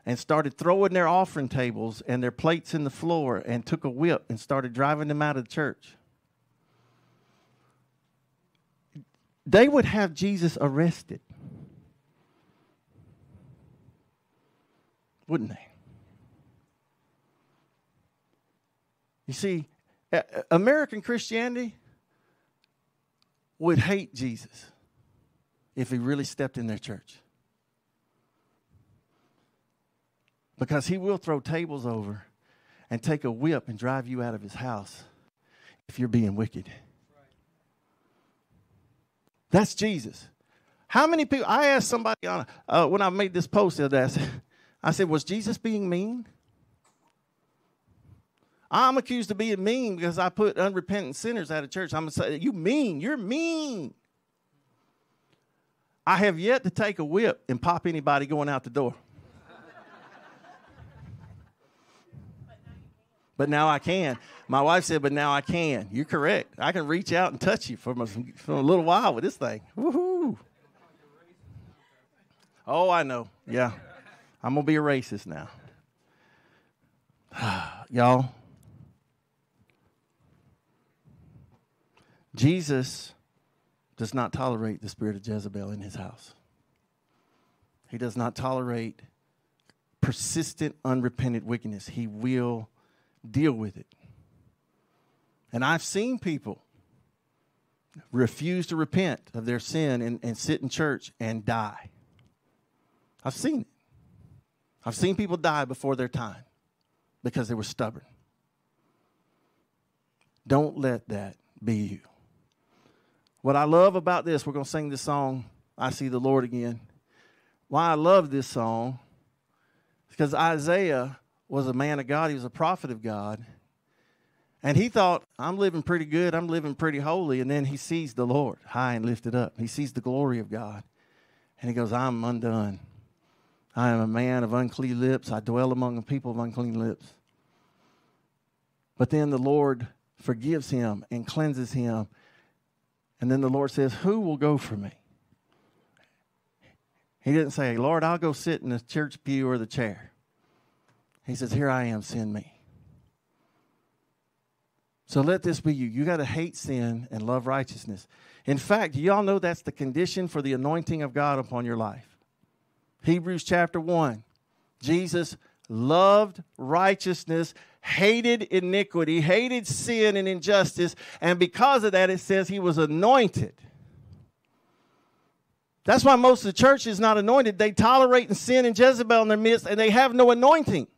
and started throwing their offering tables and their plates in the floor and took a whip and started driving them out of the church, they would have Jesus arrested, wouldn't they? You see, American Christianity would hate Jesus if he really stepped in their church, because he will throw tables over and take a whip and drive you out of his house if you're being wicked. That's Jesus. How many people, I asked somebody on, uh, when I made this post the other day, I said, I said, was Jesus being mean? I'm accused of being mean because I put unrepentant sinners out of church. I'm going to say, you mean, you're mean. I have yet to take a whip and pop anybody going out the door. But now I can. My wife said, but now I can. You're correct. I can reach out and touch you for, my, for a little while with this thing. Woohoo. Oh, I know. Yeah. I'm going to be a racist now. Y'all. Jesus does not tolerate the spirit of Jezebel in his house. He does not tolerate persistent, unrepentant wickedness. He will deal with it. And I've seen people refuse to repent of their sin and, and sit in church and die. I've seen it. I've seen people die before their time because they were stubborn. Don't let that be you. What I love about this, we're going to sing this song, I See the Lord Again. Why I love this song is because Isaiah was a man of God. He was a prophet of God. And he thought, I'm living pretty good. I'm living pretty holy. And then he sees the Lord high and lifted up. He sees the glory of God. And he goes, I'm undone. I am a man of unclean lips. I dwell among a people of unclean lips. But then the Lord forgives him and cleanses him. And then the Lord says, who will go for me? He didn't say, Lord, I'll go sit in the church pew or the chair. He says, here I am, send me. So let this be you. You got to hate sin and love righteousness. In fact, y'all know that's the condition for the anointing of God upon your life. Hebrews chapter one, Jesus loved righteousness, hated iniquity, hated sin and injustice, and because of that, it says he was anointed. That's why most of the church is not anointed. They tolerate sin and Jezebel in their midst, and they have no anointing.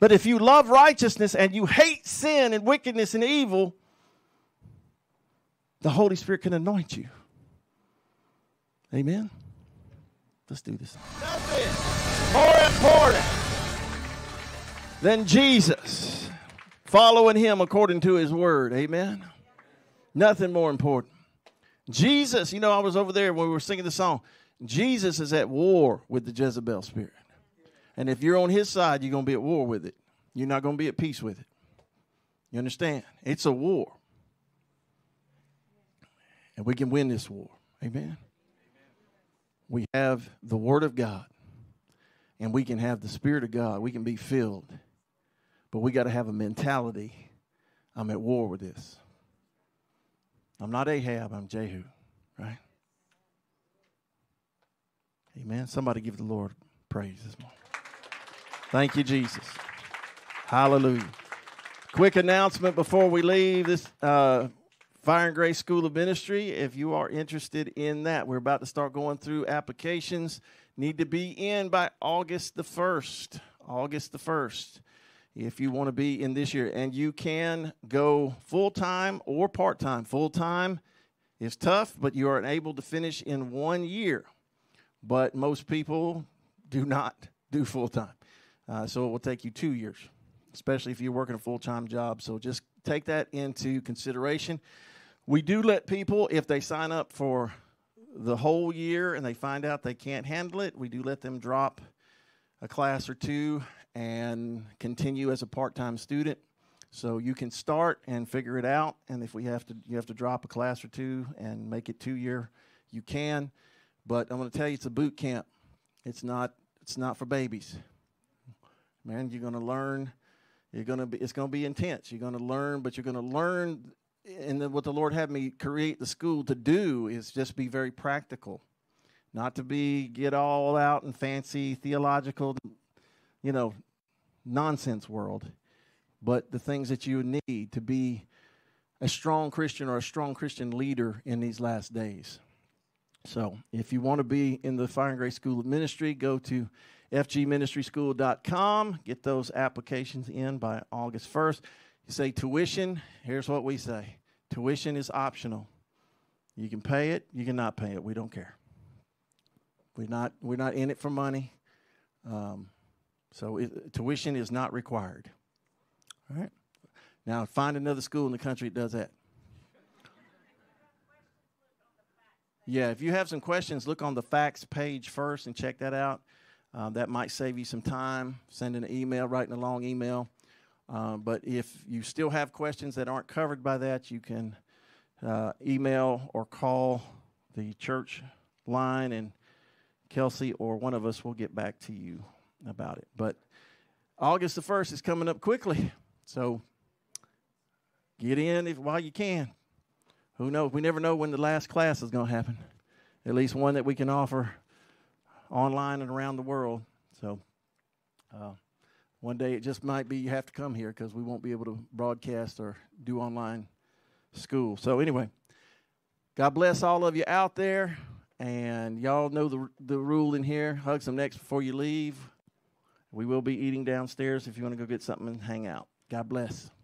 But if you love righteousness and you hate sin and wickedness and evil, the Holy Spirit can anoint you. Amen? Let's do this. Nothing more important than Jesus, following him according to his word. Amen? Nothing more important. Jesus, you know, I was over there when we were singing the song. Jesus is at war with the Jezebel spirit. And if you're on his side, you're going to be at war with it. You're not going to be at peace with it. You understand? It's a war. And we can win this war. Amen? Amen. We have the word of God. And we can have the spirit of God. We can be filled. But we got to have a mentality. I'm at war with this. I'm not Ahab, I'm Jehu, right? Amen. Somebody give the Lord praise this morning. Thank you, Jesus. Hallelujah. Quick announcement before we leave. This uh, Fire and Grace School of Ministry, if you are interested in that, we're about to start going through applications. Need to be in by August the first. August the first. If you want to be in this year, and you can go full-time or part-time. Full-time is tough, but you are able to finish in one year. But most people do not do full-time. Uh, so it will take you two years, especially if you're working a full-time job. So just take that into consideration. We do let people, if they sign up for the whole year and they find out they can't handle it, we do let them drop a class or two and continue as a part-time student. So you can start and figure it out, and if we have to, you have to drop a class or two and make it two-year, you can. But I'm going to tell you, it's a boot camp. It's not. It's not for babies. Man, you're going to learn. You're going to be. It's going to be intense. You're going to learn, but you're going to learn. And then what the Lord had me create the school to do is just be very practical, not to be get all out and fancy theological, you know, nonsense world. But the things that you need to be a strong Christian or a strong Christian leader in these last days. So if you want to be in the Fire and Grace School of Ministry, go to f g ministry school dot com. Get those applications in by August first. You say tuition, here's what we say. Tuition is optional. You can pay it, you can not pay it. We don't care. We're not, we're not in it for money. Um, so it, tuition is not required. All right. Now, find another school in the country that does that. Yeah, if you have some questions, look on the facts page first and check that out. Uh, that might save you some time, sending an email, writing a long email. Uh, but if you still have questions that aren't covered by that, you can uh, email or call the church line, and Kelsey or one of us will get back to you about it. But August the first is coming up quickly. So get in if, while you can. Who knows? We never know when the last class is going to happen, at least one that we can offer online and around the world. So uh, one day it just might be you have to come here because we won't be able to broadcast or do online school. So anyway, God bless all of you out there. And y'all know the, the rule in here. Hug some necks before you leave. We will be eating downstairs if you want to go get something and hang out. God bless.